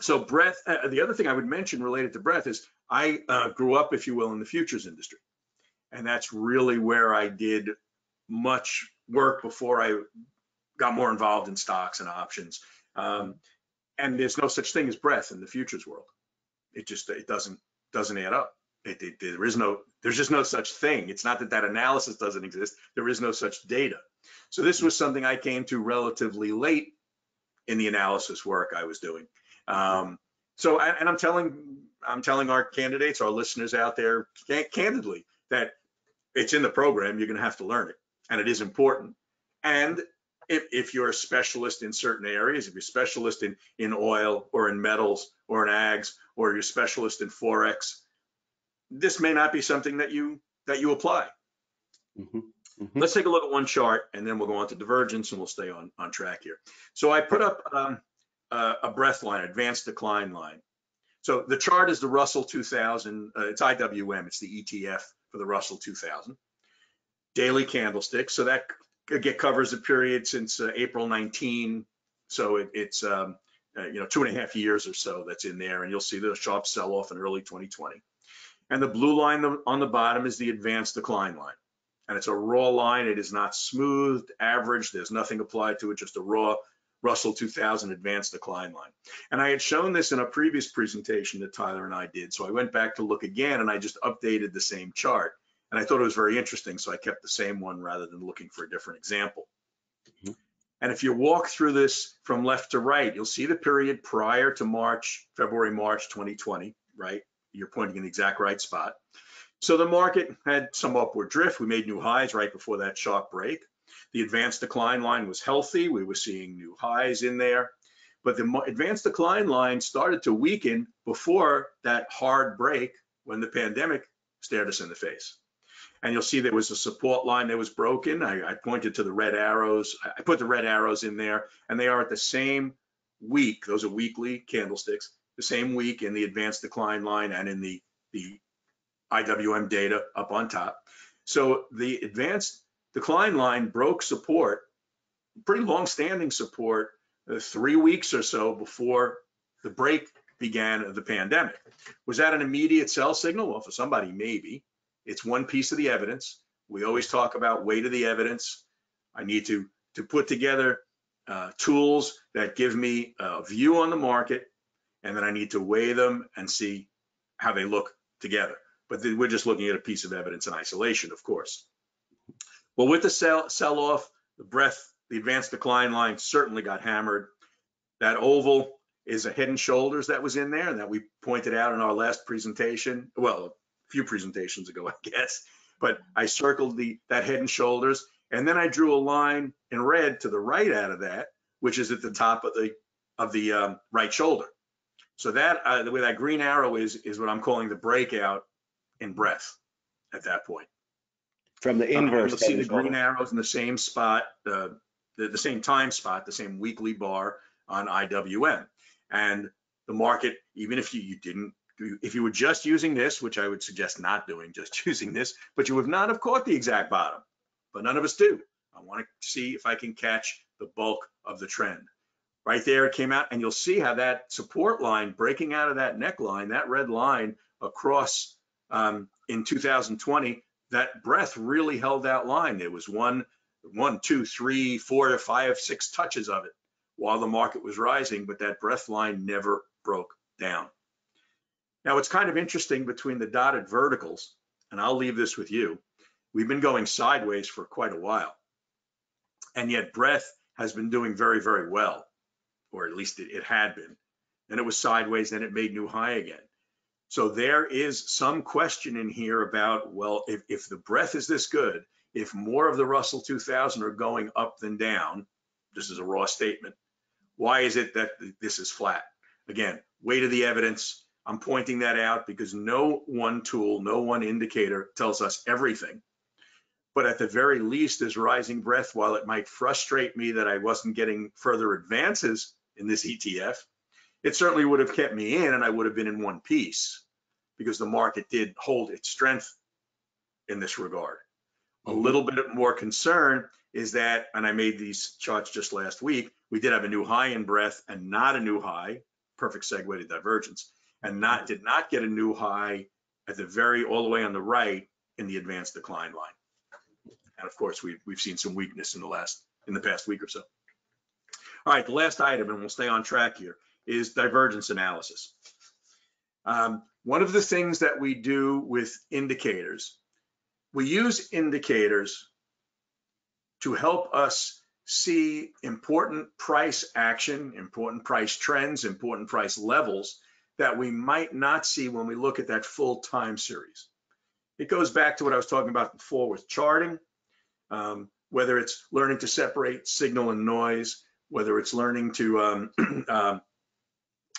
so breadth, uh, the other thing I would mention related to breadth is I uh, grew up, if you will, in the futures industry. And that's really where I did much work before I got more involved in stocks and options. Um, and there's no such thing as breadth in the futures world. It just, it doesn't, doesn't add up. It, it, there is no, there's just no such thing. It's not that that analysis doesn't exist. There is no such data. So this was something I came to relatively late in the analysis work I was doing. Um, so, and I'm telling, I'm telling our candidates, our listeners out there, candidly, that it's in the program, you're gonna have to learn it, and it is important. And if, if you're a specialist in certain areas, if you're a specialist in, in oil or in metals or in ags, or you're a specialist in Forex, this may not be something that you that you apply. Mm-hmm. Mm-hmm. Let's take a look at one chart, and then we'll go on to divergence, and we'll stay on, on track here. So I put up um, uh, a breadth line, advanced decline line. So the chart is the Russell two thousand, uh, it's I W M, it's the E T F for the Russell two thousand. Daily candlestick, so that get covers the period since uh, April nineteenth, so it, it's um, uh, you know, two and a half years or so that's in there, and you'll see the sharp sell-off in early twenty twenty. And the blue line on the bottom is the advanced decline line. And it's a raw line. It is not smoothed, averaged. There's nothing applied to it, just a raw Russell two thousand advanced decline line. And I had shown this in a previous presentation that Tyler and I did. So I went back to look again, and I just updated the same chart. And I thought it was very interesting, so I kept the same one rather than looking for a different example. Mm-hmm. And if you walk through this from left to right, you'll see the period prior to March, February, March twenty twenty, right? You're pointing in the exact right spot. So the market had some upward drift. We made new highs right before that sharp break. The advanced decline line was healthy. We were seeing new highs in there. But the advanced decline line started to weaken before that hard break when the pandemic stared us in the face. And you'll see there was a support line that was broken. I, I pointed to the red arrows. I put the red arrows in there, and they are at the same week. Those are weekly candlesticks, the same week in the advanced decline line and in the, the I W M data up on top. So the advanced decline line broke support, pretty long-standing support, uh, three weeks or so before the break began of the pandemic. Was that an immediate sell signal? Well, for somebody, maybe. It's one piece of the evidence. We always talk about weight of the evidence. I need to, to put together uh, tools that give me a view on the market, and then I need to weigh them and see how they look together. But we're just looking at a piece of evidence in isolation, of course. Well, with the sell, sell off, the breadth, the advanced decline line certainly got hammered. That oval is a head and shoulders that was in there and that we pointed out in our last presentation, well, a few presentations ago, I guess, but I circled the that head and shoulders. And then I drew a line in red to the right out of that, which is at the top of the, of the um, right shoulder. So that, uh, the way that green arrow is, is what I'm calling the breakout in breadth at that point. From the inverse. Um, you'll see the green arrows in the same spot, uh, the, the same time spot, the same weekly bar on I W M. And the market, even if you, you didn't, if you were just using this, which I would suggest not doing, just using this, but you would not have caught the exact bottom, but none of us do. I want to see if I can catch the bulk of the trend. Right there, it came out, and you'll see how that support line breaking out of that neckline, that red line across um, in two thousand twenty, that breadth really held that line. There was one, one, two, three, four to five, six touches of it while the market was rising, but that breadth line never broke down. Now, it's kind of interesting between the dotted verticals, and I'll leave this with you. We've been going sideways for quite a while, and yet breadth has been doing very, very well. Or at least it, it had been. Then it was sideways, then it made new high again. So there is some question in here about, well, if, if the breadth is this good, if more of the Russell two thousand are going up than down, this is a raw statement, why is it that this is flat? Again, weight of the evidence, I'm pointing that out because no one tool, no one indicator tells us everything. But at the very least, this rising breadth, while it might frustrate me that I wasn't getting further advances in this E T F, it certainly would have kept me in and I would have been in one piece because the market did hold its strength in this regard. A little bit more concern is that, and I made these charts just last week, we did have a new high in breadth and not a new high, perfect segue to divergence, and not did not get a new high at the very, all the way on the right in the advanced decline line. And of course, we've, we've seen some weakness in the last, in the past week or so. All right, the last item, and we'll stay on track here, is divergence analysis. Um, one of the things that we do with indicators, we use indicators to help us see important price action, important price trends, important price levels that we might not see when we look at that full time series. It goes back to what I was talking about before with charting, um, whether it's learning to separate signal and noise, whether it's learning to um, um,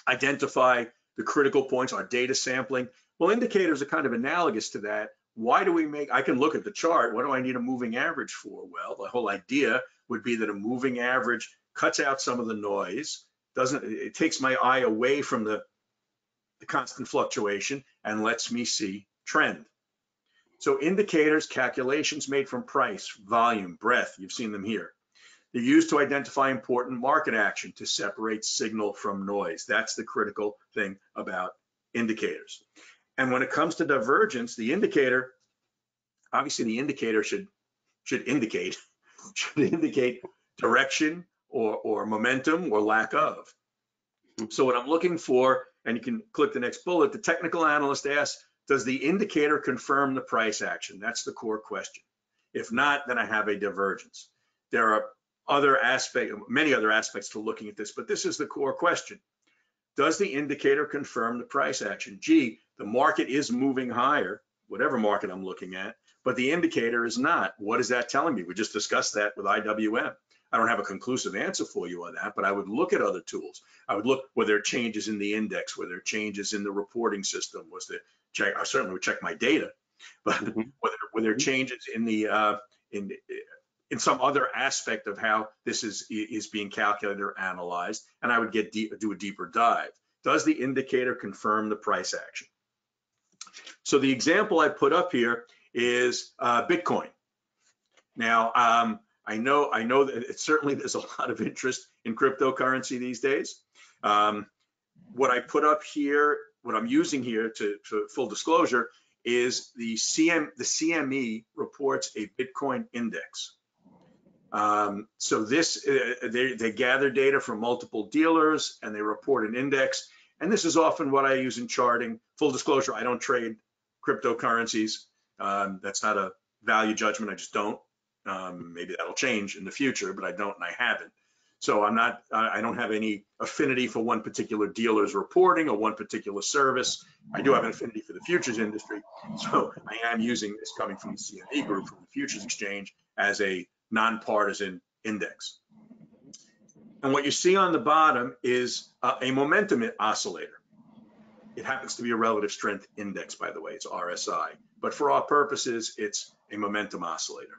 identify the critical points, our data sampling. Well, indicators are kind of analogous to that. Why do we make, I can look at the chart, what do I need a moving average for? Well, the whole idea would be that a moving average cuts out some of the noise, doesn't, it takes my eye away from the, the constant fluctuation and lets me see trend. So indicators, calculations made from price, volume, breadth, you've seen them here. They're used to identify important market action to separate signal from noise. That's the critical thing about indicators. And when it comes to divergence, the indicator, obviously the indicator should should indicate, should indicate direction or, or momentum or lack of. So what I'm looking for, and you can click the next bullet, the technical analyst asks, does the indicator confirm the price action? That's the core question. If not, then I have a divergence. There are other aspects, many other aspects to looking at this, but this is the core question. Does the indicator confirm the price action? Gee, the market is moving higher, whatever market I'm looking at, but the indicator is not. What is that telling me? We just discussed that with I W M. I don't have a conclusive answer for you on that, but I would look at other tools. I would look were there changes in the index, were there changes in the reporting system, was there check, I certainly would check my data, but mm-hmm. were, there, were there changes in the uh, in in some other aspect of how this is is being calculated or analyzed, and I would get deep, do a deeper dive. Does the indicator confirm the price action? So the example I put up here is uh, Bitcoin. Now, um, I know I know that it certainly there's a lot of interest in cryptocurrency these days. Um, what I put up here, what I'm using here to, to full disclosure, is the C M the C M E reports a Bitcoin index. Um, so this uh, they, they gather data from multiple dealers and they report an index. And this is often what I use in charting. Full disclosure, I don't trade cryptocurrencies. Um, that's not a value judgment, I just don't. Um, maybe that'll change in the future, but I don't and I haven't. So I'm not, I don't have any affinity for one particular dealer's reporting or one particular service. I do have an affinity for the futures industry. So I am using this coming from the C M E group, from the Futures Exchange, as a nonpartisan index. And what you see on the bottom is uh, a momentum oscillator. It happens to be a relative strength index, by the way, it's R S I. But for our purposes, it's a momentum oscillator.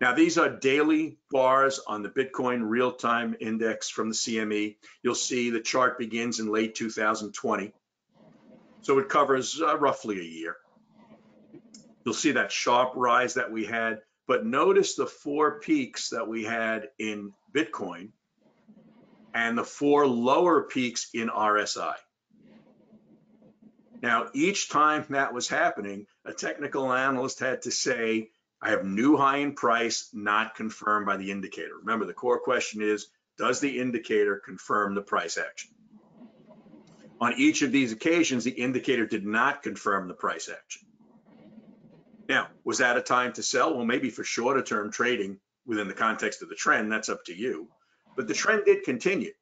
Now, these are daily bars on the Bitcoin real-time index from the C M E. You'll see the chart begins in late two thousand twenty. So it covers uh, roughly a year. You'll see that sharp rise that we had, but notice the four peaks that we had in Bitcoin and the four lower peaks in R S I. Now, each time that was happening, a technical analyst had to say, I have new high in price, not confirmed by the indicator. Remember, the core question is, does the indicator confirm the price action? On each of these occasions, the indicator did not confirm the price action. Now, was that a time to sell? Well, maybe for shorter term trading within the context of the trend, that's up to you. But the trend did continue.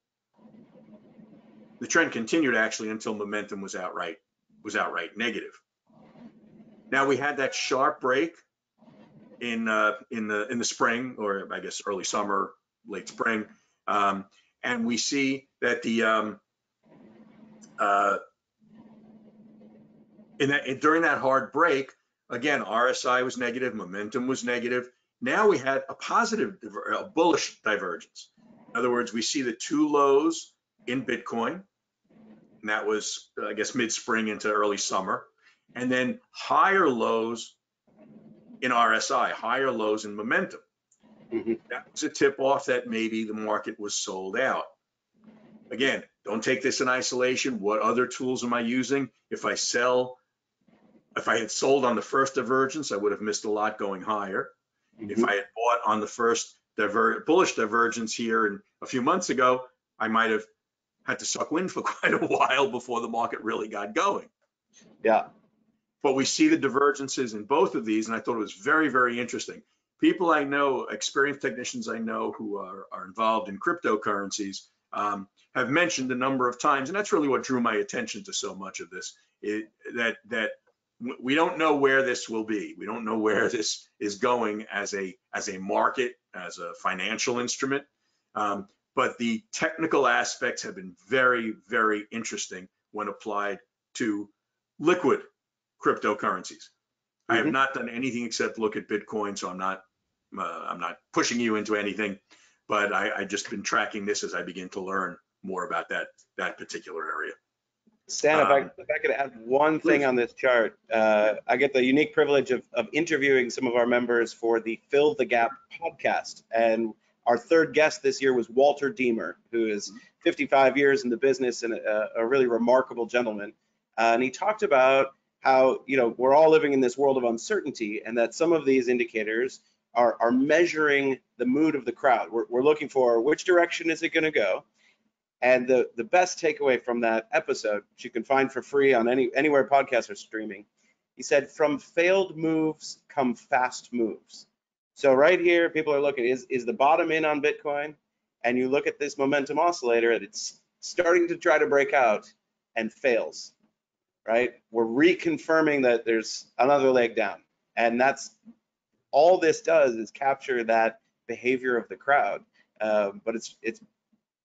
The trend continued actually until momentum was outright was outright negative. Now we had that sharp break in uh, in the in the spring, or I guess early summer, late spring, um, and we see that the um, uh, in that in, during that hard break again, R S I was negative, momentum was negative. Now we had a positive, a bullish divergence. In other words, we see the two lows in Bitcoin, and that was, uh, I guess, mid-spring into early summer, and then higher lows in R S I, higher lows in momentum. Mm-hmm. That was a tip-off that maybe the market was sold out. Again, don't take this in isolation. What other tools am I using? If I sell, if I had sold on the first divergence, I would have missed a lot going higher. Mm-hmm. If I had bought on the first diver- bullish divergence here and a few months ago, I might have had to suck wind for quite a while before the market really got going. Yeah. But we see the divergences in both of these, and I thought it was very, very interesting. People I know, experienced technicians I know who are, are involved in cryptocurrencies, um, have mentioned a number of times, and that's really what drew my attention to so much of this, it, that that we don't know where this will be. We don't know where this is going as a as a market, as a financial instrument, um, but the technical aspects have been very, very interesting when applied to liquid cryptocurrencies. Mm-hmm. I have not done anything except look at Bitcoin, so I'm not uh, I'm not pushing you into anything, but I, I just been tracking this as I begin to learn more about that that particular area. Stan, um, if, I, if I could add one thing please. on this chart, uh, I get the unique privilege of, of interviewing some of our members for the Fill the Gap podcast. And our third guest this year was Walter Diemer, who is fifty-five years in the business and a, a really remarkable gentleman. Uh, and he talked about how, you know, we're all living in this world of uncertainty, and that some of these indicators are, are measuring the mood of the crowd. We're, we're looking for which direction is it going to go. And the, the best takeaway from that episode, which you can find for free on any anywhere podcasts are streaming, he said, from failed moves come fast moves. So right here, people are looking, is, is the bottom in on Bitcoin? And you look at this momentum oscillator, and it's starting to try to break out and fails, right? We're reconfirming that there's another leg down. And that's all this does is capture that behavior of the crowd. Uh, but it's it's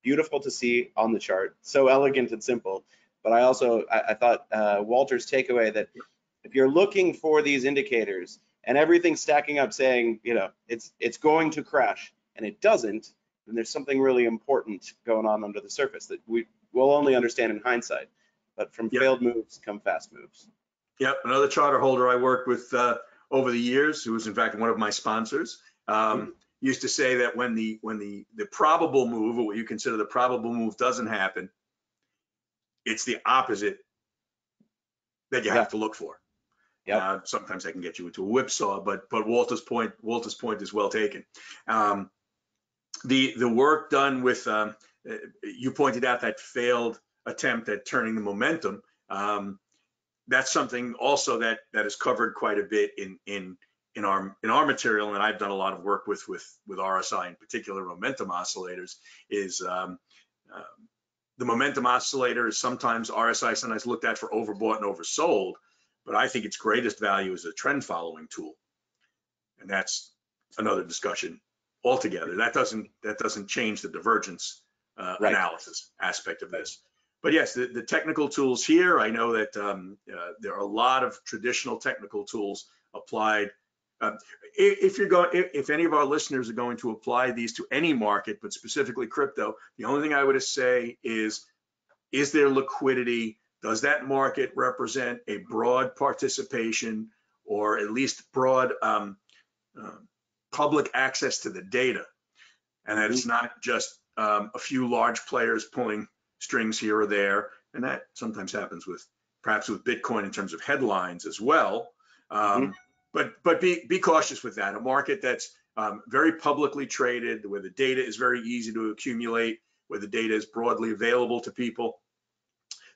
beautiful to see on the chart, so elegant and simple. But I also, I, I thought uh, Walter's takeaway that if you're looking for these indicators and everything's stacking up saying, you know, it's it's going to crash and it doesn't, then there's something really important going on under the surface that we will only understand in hindsight. But from yep. failed moves come fast moves. Yep, another charter holder I worked with uh, over the years, who was in fact one of my sponsors, um, mm-hmm. used to say that when the when the the probable move, or what you consider the probable move, doesn't happen, it's the opposite that you have yeah. to look for. Yeah. Uh, sometimes that can get you into a whipsaw, but but Walter's point Walter's point is well taken. Um, the the work done with um, you pointed out that failed attempt at turning the momentum. Um, that's something also that that is covered quite a bit in in. In our in our material, and I've done a lot of work with with with R S I in particular, momentum oscillators. Is um, uh, the momentum oscillator is sometimes R S I sometimes looked at for overbought and oversold, but I think its greatest value is a trend following tool, and that's another discussion altogether. That doesn't that doesn't change the divergence uh, right. analysis aspect of this. But yes, the, the technical tools here. I know that um, uh, there are a lot of traditional technical tools applied. Uh, if you're going, if any of our listeners are going to apply these to any market, but specifically crypto, the only thing I would say is, is there liquidity? Does that market represent a broad participation, or at least broad um, uh, public access to the data? And that it's not just um, a few large players pulling strings here or there. And that sometimes happens with, perhaps with Bitcoin in terms of headlines as well. Um, mm-hmm. But but be be cautious with that. A market that's um, very publicly traded, where the data is very easy to accumulate, where the data is broadly available to people,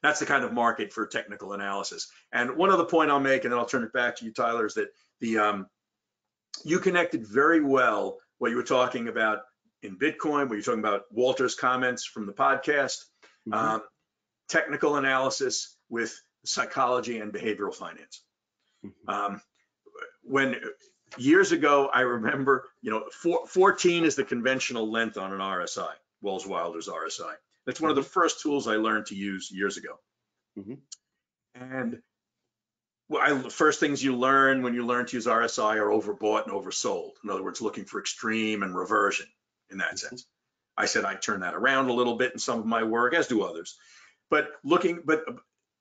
that's the kind of market for technical analysis. And one other point I'll make, and then I'll turn it back to you, Tyler, is that the um, you connected very well what you were talking about in Bitcoin, what you're talking about Walter's comments from the podcast, mm-hmm. um, technical analysis with psychology and behavioral finance. Mm-hmm. Um, When years ago, I remember, you know, four, fourteen is the conventional length on an R S I, Wells Wilder's R S I. That's one of the first tools I learned to use years ago. Mm-hmm. And well, I, the first things you learn when you learn to use R S I are overbought and oversold. In other words, looking for extreme and reversion in that mm-hmm. sense. I said I turn that around a little bit in some of my work, as do others. But looking, but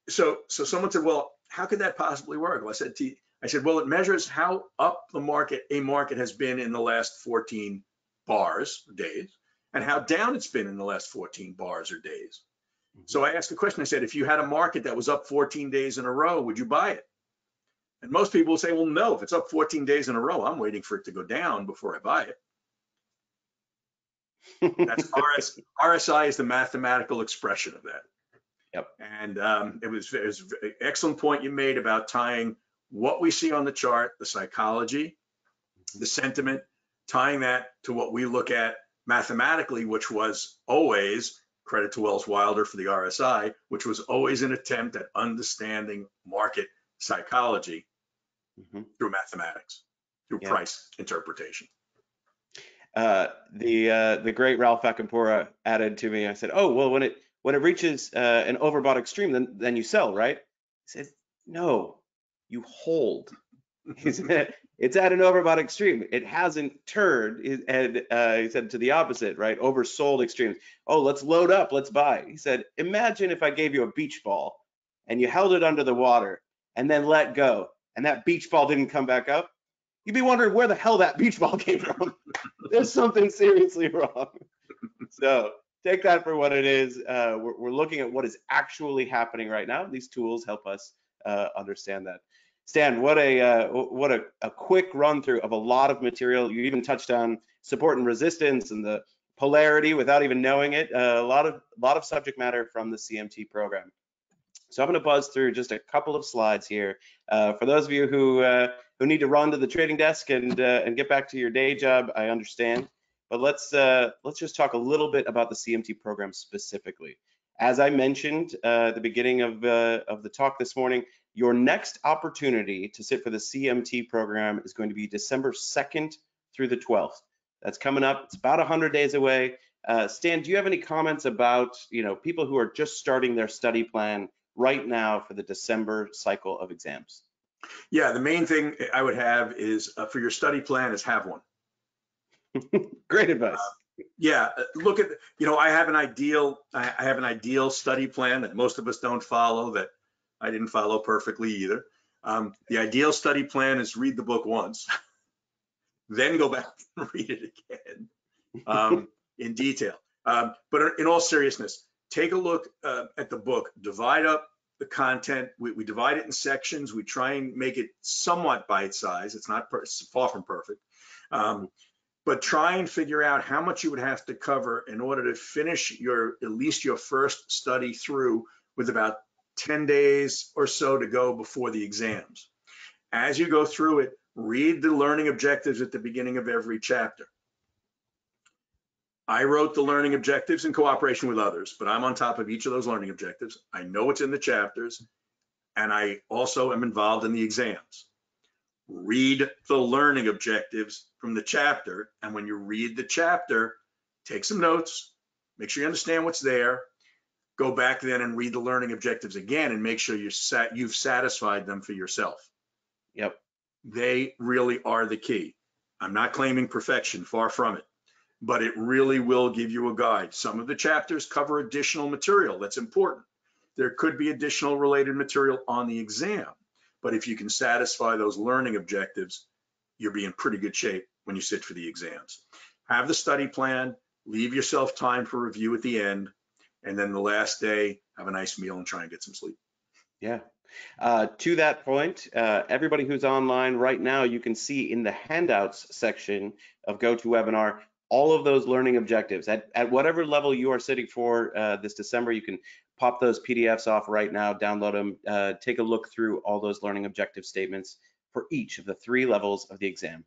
so so someone said, well, how could that possibly work? Well, I said, T. I said, well, it measures how up the market, a market has been in the last fourteen bars or days, and how down it's been in the last fourteen bars or days. Mm-hmm. So I asked a question. I said, if you had a market that was up fourteen days in a row, would you buy it? And most people will say, well, no, if it's up fourteen days in a row, I'm waiting for it to go down before I buy it. That's R S I. R S I is the mathematical expression of that. Yep. And um, it was, it was an excellent point you made about tying what we see on the chart, the psychology, the sentiment, tying that to what we look at mathematically, which was always Credit to Wells Wilder for the R S I, which was always an attempt at understanding market psychology mm-hmm. through mathematics, through yeah. price interpretation. Uh, the uh, the great Ralph Acampora added to me. I said, "Oh, well, when it when it reaches uh, an overbought extreme, then then you sell, right?" I said, "No, you hold." He said, "It's at an overbought extreme. It hasn't turned." And uh, he said to the opposite, right? Oversold extremes. "Oh, let's load up. Let's buy." He said, "Imagine if I gave you a beach ball and you held it under the water and then let go, and that beach ball didn't come back up. You'd be wondering where the hell that beach ball came from." There's something seriously wrong. So take that for what it is. Uh, we're, we're looking at what is actually happening right now. These tools help us uh, understand that. Stan, what a uh, what a, a quick run through of a lot of material. You even touched on support and resistance and the polarity without even knowing it. Uh, a lot of lot of subject matter from the C M T program. So I'm going to buzz through just a couple of slides here uh, for those of you who uh, who need to run to the trading desk and uh, and get back to your day job. I understand, but let's uh, let's just talk a little bit about the C M T program specifically. As I mentioned uh, at the beginning of uh, of the talk this morning, your next opportunity to sit for the C M T program is going to be December second through the twelfth. That's coming up. It's about one hundred days away. Uh, Stan, do you have any comments about, you know, people who are just starting their study plan right now for the December cycle of exams? Yeah, the main thing I would have is uh, for your study plan is have one. Great advice. Uh, yeah, look at, you know, I have an ideal, I have an ideal study plan that most of us don't follow, that I didn't follow perfectly either. Um, the ideal study plan is read the book once, then go back and read it again um, in detail. Um, but in all seriousness, take a look uh, at the book, divide up the content. We, we divide it in sections. We try and make it somewhat bite-sized. It's not per, it's far from perfect, um, but try and figure out how much you would have to cover in order to finish your, at least your first study through with about ten days or so to go before the exams. As you go through it, read the learning objectives at the beginning of every chapter. I wrote the learning objectives in cooperation with others, but I'm on top of each of those learning objectives. I know what's in the chapters, and I also am involved in the exams. Read the learning objectives from the chapter, and when you read the chapter, take some notes, make sure you understand what's there, go back then and read the learning objectives again and make sure you're sat, you've satisfied them for yourself. Yep. They really are the key. I'm not claiming perfection, far from it, but it really will give you a guide. Some of the chapters cover additional material that's important. There could be additional related material on the exam, but if you can satisfy those learning objectives, you'll be in pretty good shape when you sit for the exams. Have the study plan, leave yourself time for review at the end, and then the last day, have a nice meal and try and get some sleep. Yeah. Uh, to that point, uh, everybody who's online right now, you can see in the handouts section of GoToWebinar, all of those learning objectives. At, at whatever level you are sitting for uh, this December, you can pop those P D Fs off right now, download them, uh, take a look through all those learning objective statements for each of the three levels of the exam.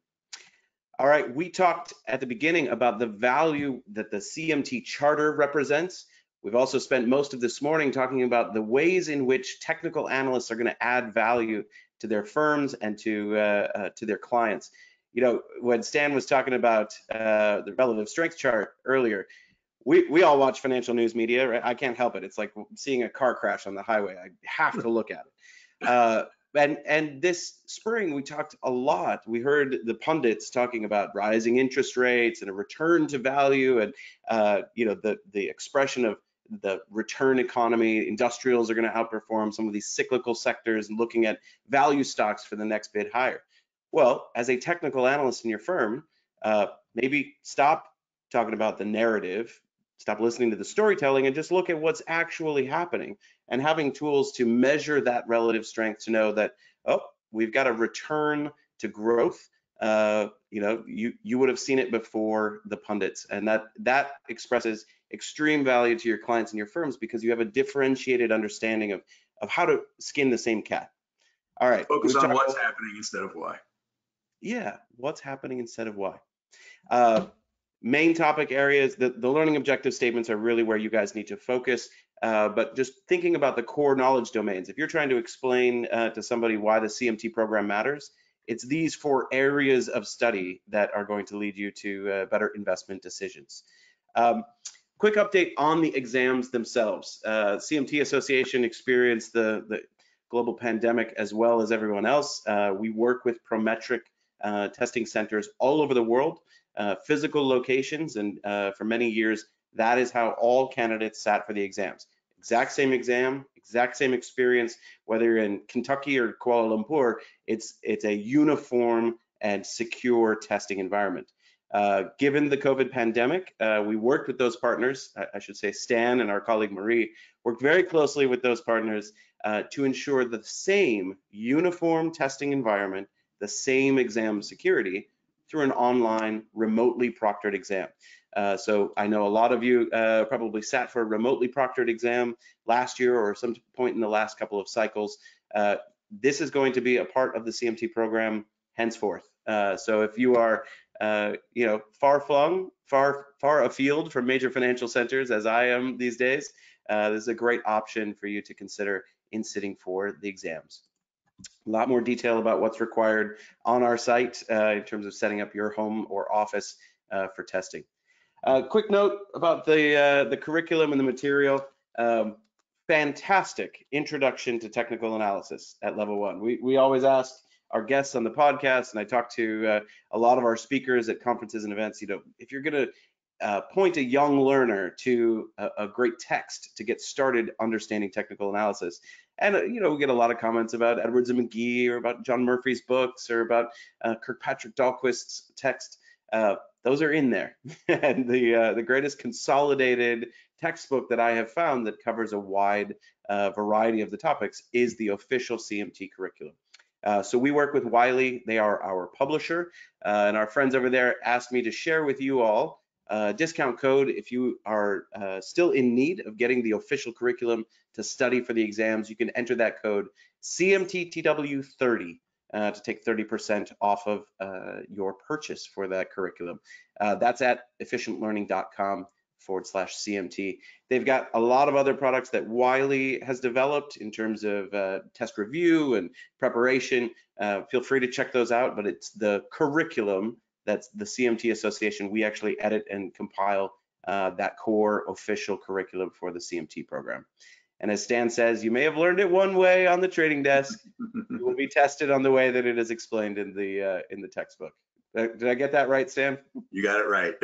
All right, we talked at the beginning about the value that the C M T charter represents. We've also spent most of this morning talking about the ways in which technical analysts are going to add value to their firms and to uh, uh, to their clients. You know, when Stan was talking about uh, the relative strength chart earlier, we, we all watch financial news media, right? I can't help it. It's like seeing a car crash on the highway. I have to look at it. Uh, and, and this spring, we talked a lot. We heard the pundits talking about rising interest rates and a return to value and, uh, you know, the, the expression of the return economy. Industrials are going to outperform some of these cyclical sectors and looking at value stocks for the next bid higher. Well, as a technical analyst in your firm, uh, maybe stop talking about the narrative, stop listening to the storytelling, and just look at what's actually happening, and having tools to measure that relative strength to know that, oh, we've got a return to growth. Uh, you know, you, you would have seen it before the pundits, and that, that expresses extreme value to your clients and your firms because you have a differentiated understanding of, of how to skin the same cat. All right. Focus on what's happening instead of why. Yeah, what's happening instead of why. Uh, main topic areas, the, the learning objective statements are really where you guys need to focus, uh, but just thinking about the core knowledge domains. If you're trying to explain uh, to somebody why the C M T program matters, it's these four areas of study that are going to lead you to uh, better investment decisions. Um, quick update on the exams themselves. Uh, C M T Association experienced the, the global pandemic as well as everyone else. Uh, we work with Prometric uh, testing centers all over the world. Uh, physical locations, and uh, for many years that is how all candidates sat for the exams. Exact same exam, exact same experience, whether you're in Kentucky or Kuala Lumpur. It's it's a uniform and secure testing environment. Uh, given the COVID pandemic, uh, we worked with those partners. I, I should say Stan and our colleague Marie worked very closely with those partners uh, to ensure the same uniform testing environment, the same exam security, through an online, remotely proctored exam. Uh, so I know a lot of you uh, probably sat for a remotely proctored exam last year or some point in the last couple of cycles. Uh, this is going to be a part of the C M T program henceforth. Uh, so if you are, uh, you know, far flung, far, far afield from major financial centers as I am these days, uh, this is a great option for you to consider in sitting for the exams. A lot more detail about what's required on our site uh, in terms of setting up your home or office uh, for testing. Uh, quick note about the, uh, the curriculum and the material. Um, fantastic introduction to technical analysis at level one. We, we always ask our guests on the podcast, and I talk to uh, a lot of our speakers at conferences and events, you know, if you're going to Uh, point a young learner to a, a great text to get started understanding technical analysis. And, uh, you know, we get a lot of comments about Edwards and McGee or about John Murphy's books or about uh, Kirkpatrick Dahlquist's text. Uh, those are in there. And the, uh, the greatest consolidated textbook that I have found that covers a wide uh, variety of the topics is the official C M T curriculum. Uh, so we work with Wiley. They are our publisher. Uh, and our friends over there asked me to share with you all Uh, discount code if you are uh, still in need of getting the official curriculum to study for the exams. You can enter that code C M T T W thirty uh, to take thirty percent off of uh, your purchase for that curriculum. Uh, that's at efficient learning dot com forward slash C M T. They've got a lot of other products that Wiley has developed in terms of uh, test review and preparation. Uh, feel free to check those out, but it's the curriculum. That's the C M T Association. We actually edit and compile uh, that core official curriculum for the C M T program. And as Stan says, you may have learned it one way on the trading desk. You will be tested on the way that it is explained in the uh, in the textbook. Did I get that right, Stan? You got it right.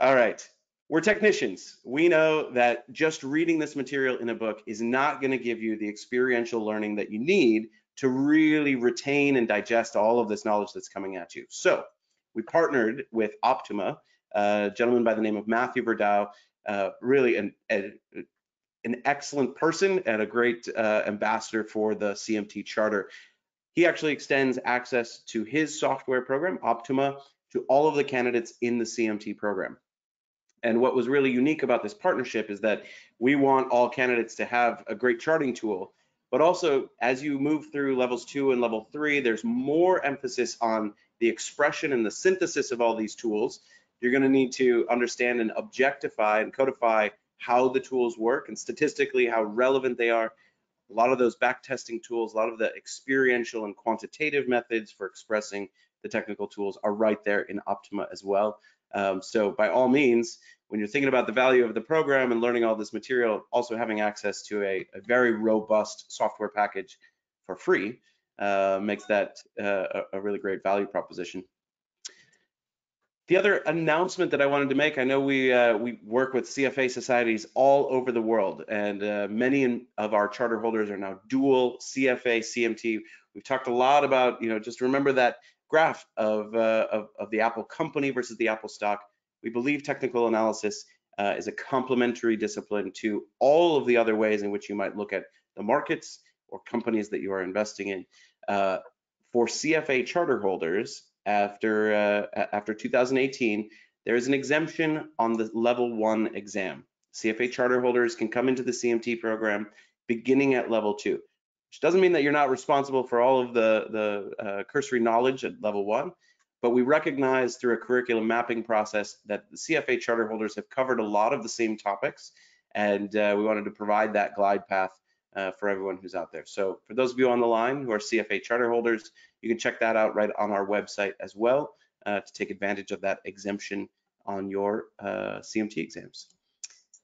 All right. We're technicians. We know that just reading this material in a book is not going to give you the experiential learning that you need to really retain and digest all of this knowledge that's coming at you. So we partnered with Optuma, a gentleman by the name of Matthew Berdow, uh, really an, a, an excellent person and a great uh, ambassador for the C M T Charter. He actually extends access to his software program, Optuma, to all of the candidates in the C M T program. And what was really unique about this partnership is that we want all candidates to have a great charting tool, but also, as you move through levels two and level three, there's more emphasis on the expression and the synthesis of all these tools. You're going to need to understand and objectify and codify how the tools work and statistically how relevant they are. A lot of those backtesting tools, a lot of the experiential and quantitative methods for expressing the technical tools are right there in Optuma as well. Um, so by all means, when you're thinking about the value of the program and learning all this material, also having access to a, a very robust software package for free uh, makes that uh, a really great value proposition. The other announcement that I wanted to make, I know we uh, we work with C F A societies all over the world, and uh, many in, of our charter holders are now dual C F A, C M T. We've talked a lot about, you know, just remember that graph of, uh, of, of the Apple company versus the Apple stock. We believe technical analysis uh, is a complementary discipline to all of the other ways in which you might look at the markets or companies that you are investing in. Uh, for C F A charter holders, after, uh, after two thousand eighteen, there is an exemption on the level one exam. C F A charter holders can come into the C M T program beginning at level two, which doesn't mean that you're not responsible for all of the, the uh, cursory knowledge at level one, but we recognize through a curriculum mapping process that the C F A charter holders have covered a lot of the same topics, and uh, we wanted to provide that glide path uh, for everyone who's out there. So for those of you on the line who are C F A charter holders, you can check that out right on our website as well uh, to take advantage of that exemption on your uh, C M T exams.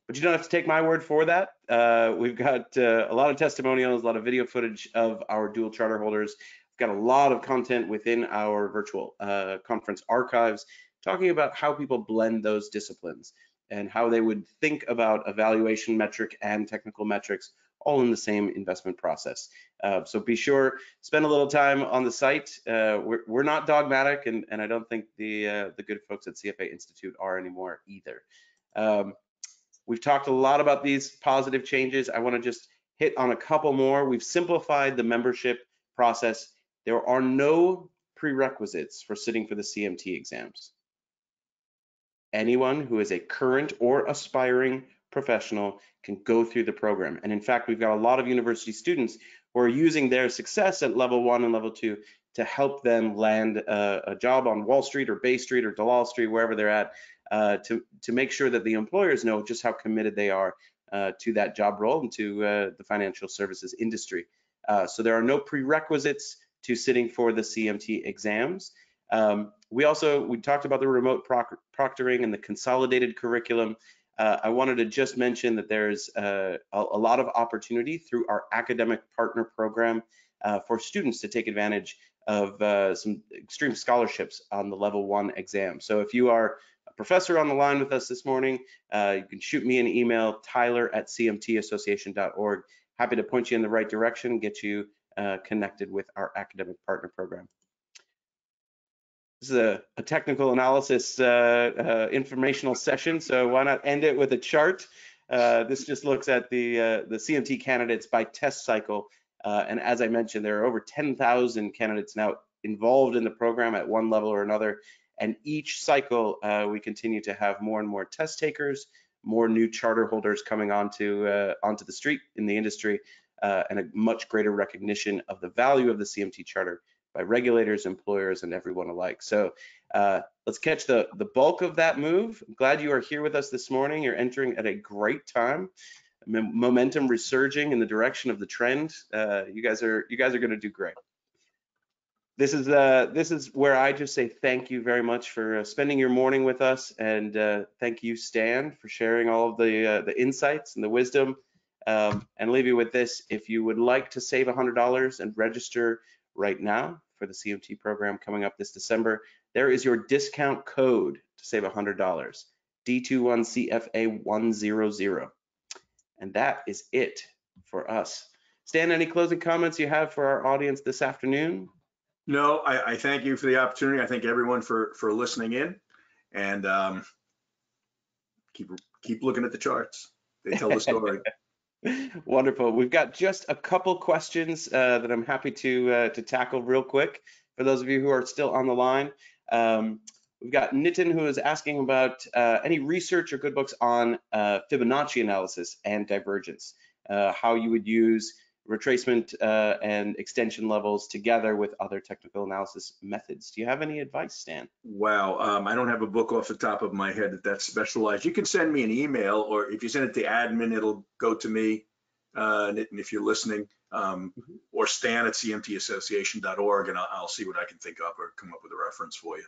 But you don't have to take my word for that. Uh, we've got uh, a lot of testimonials, a lot of video footage of our dual charter holders. We've got a lot of content within our virtual uh, conference archives talking about how people blend those disciplines and how they would think about evaluation metric and technical metrics all in the same investment process. Uh, so be sure, spend a little time on the site. Uh, we're, we're not dogmatic, and, and I don't think the, uh, the good folks at C F A Institute are anymore either. Um, we've talked a lot about these positive changes. I wanna just hit on a couple more. We've simplified the membership process. There are no prerequisites for sitting for the C M T exams. Anyone who is a current or aspiring professional can go through the program. And in fact, we've got a lot of university students who are using their success at level one and level two to help them land a, a job on Wall Street or Bay Street or Dalal Street, wherever they're at, uh, to, to make sure that the employers know just how committed they are uh, to that job role and to uh, the financial services industry. Uh, so there are no prerequisites to sitting for the C M T exams. Um, we also, we talked about the remote proc proctoring and the consolidated curriculum. Uh, I wanted to just mention that there's uh, a, a lot of opportunity through our academic partner program uh, for students to take advantage of uh, some extreme scholarships on the level one exam. So if you are a professor on the line with us this morning, uh, you can shoot me an email, Tyler at C M T association dot org. Happy to point you in the right direction, get you uh, connected with our academic partner program. This is a, a technical analysis uh, uh, informational session, so why not end it with a chart? Uh, this just looks at the uh, the C M T candidates by test cycle, uh, and as I mentioned, there are over ten thousand candidates now involved in the program at one level or another, and each cycle uh, we continue to have more and more test takers, more new charter holders coming onto, uh, onto the street in the industry, uh, and a much greater recognition of the value of the C M T charter by regulators, employers, and everyone alike. So uh, let's catch the, the bulk of that move. I'm glad you are here with us this morning. You're entering at a great time. M momentum resurging in the direction of the trend. Uh, you guys are you guys are going to do great. This is uh, this is where I just say thank you very much for uh, spending your morning with us, and uh, thank you, Stan, for sharing all of the uh, the insights and the wisdom. Um, and leave you with this: if you would like to save one hundred dollars and register right now for the C M T program coming up this December, there is your discount code to save one hundred dollars, D two one C F A one hundred. And that is it for us. Stan, any closing comments you have for our audience this afternoon? No, I, I thank you for the opportunity. I thank everyone for, for listening in, and um, keep, keep looking at the charts. They tell the story. Wonderful. We've got just a couple questions uh, that I'm happy to uh, to tackle real quick for those of you who are still on the line. Um, we've got Nitin, who is asking about uh, any research or good books on uh, Fibonacci analysis and divergence, uh, how you would use retracement uh, and extension levels together with other technical analysis methods. Do you have any advice, Stan? Wow, um, I don't have a book off the top of my head that that's specialized. You can send me an email, or if you send it to admin, it'll go to me, uh, Nitin, if you're listening, um, or Stan at C M T association dot org, and I'll, I'll see what I can think of or come up with a reference for you.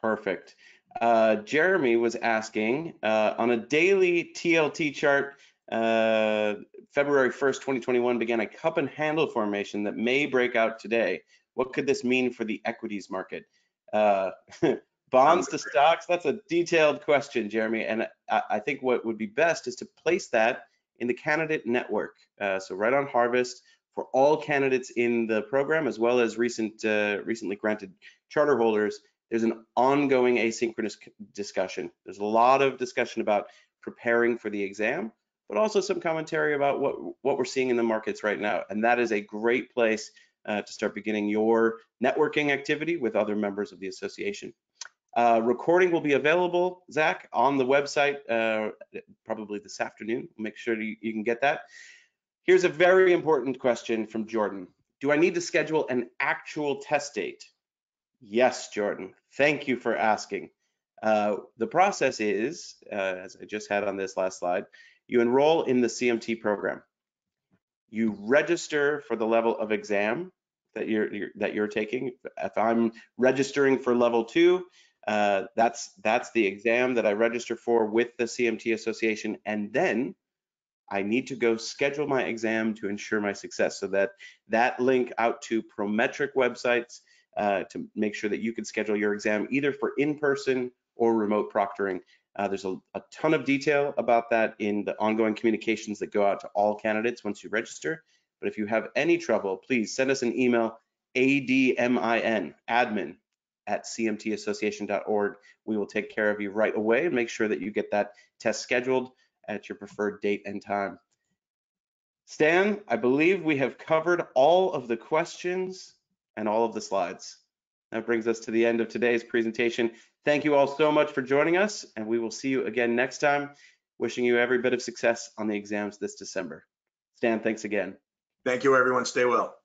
Perfect. Uh, Jeremy was asking, uh, on a daily T L T chart, uh, February first, twenty twenty-one began a cup and handle formation that may break out today. What could this mean for the equities market? Uh, bonds to stocks, that's a detailed question, Jeremy. And I, I think what would be best is to place that in the candidate network. Uh, so right on Harvest for all candidates in the program, as well as recent, uh, recently granted charter holders, there's an ongoing asynchronous discussion. There's a lot of discussion about preparing for the exam, but also some commentary about what, what we're seeing in the markets right now. And that is a great place uh, to start beginning your networking activity with other members of the association. Uh, recording will be available, Zach, on the website uh, probably this afternoon. Make sure you, you can get that. Here's a very important question from Jordan. Do I need to schedule an actual test date? Yes, Jordan, thank you for asking. Uh, the process is, uh, as I just had on this last slide, you enroll in the C M T program. You register for the level of exam that you're, you're that you're taking. If I'm registering for level two, uh, that's that's the exam that I register for with the C M T Association, and then I need to go schedule my exam to ensure my success. So that that link out to Prometric websites uh, to make sure that you can schedule your exam either for in-person or remote proctoring. Uh, there's a, a ton of detail about that in the ongoing communications that go out to all candidates once you register. But if you have any trouble, please send us an email, admin, admin at c m t association dot org. We will take care of you right away and make sure that you get that test scheduled at your preferred date and time. Stan, I believe we have covered all of the questions and all of the slides. That brings us to the end of today's presentation. Thank you all so much for joining us, and we will see you again next time. Wishing you every bit of success on the exams this December. Stan, thanks again. Thank you, everyone. Stay well.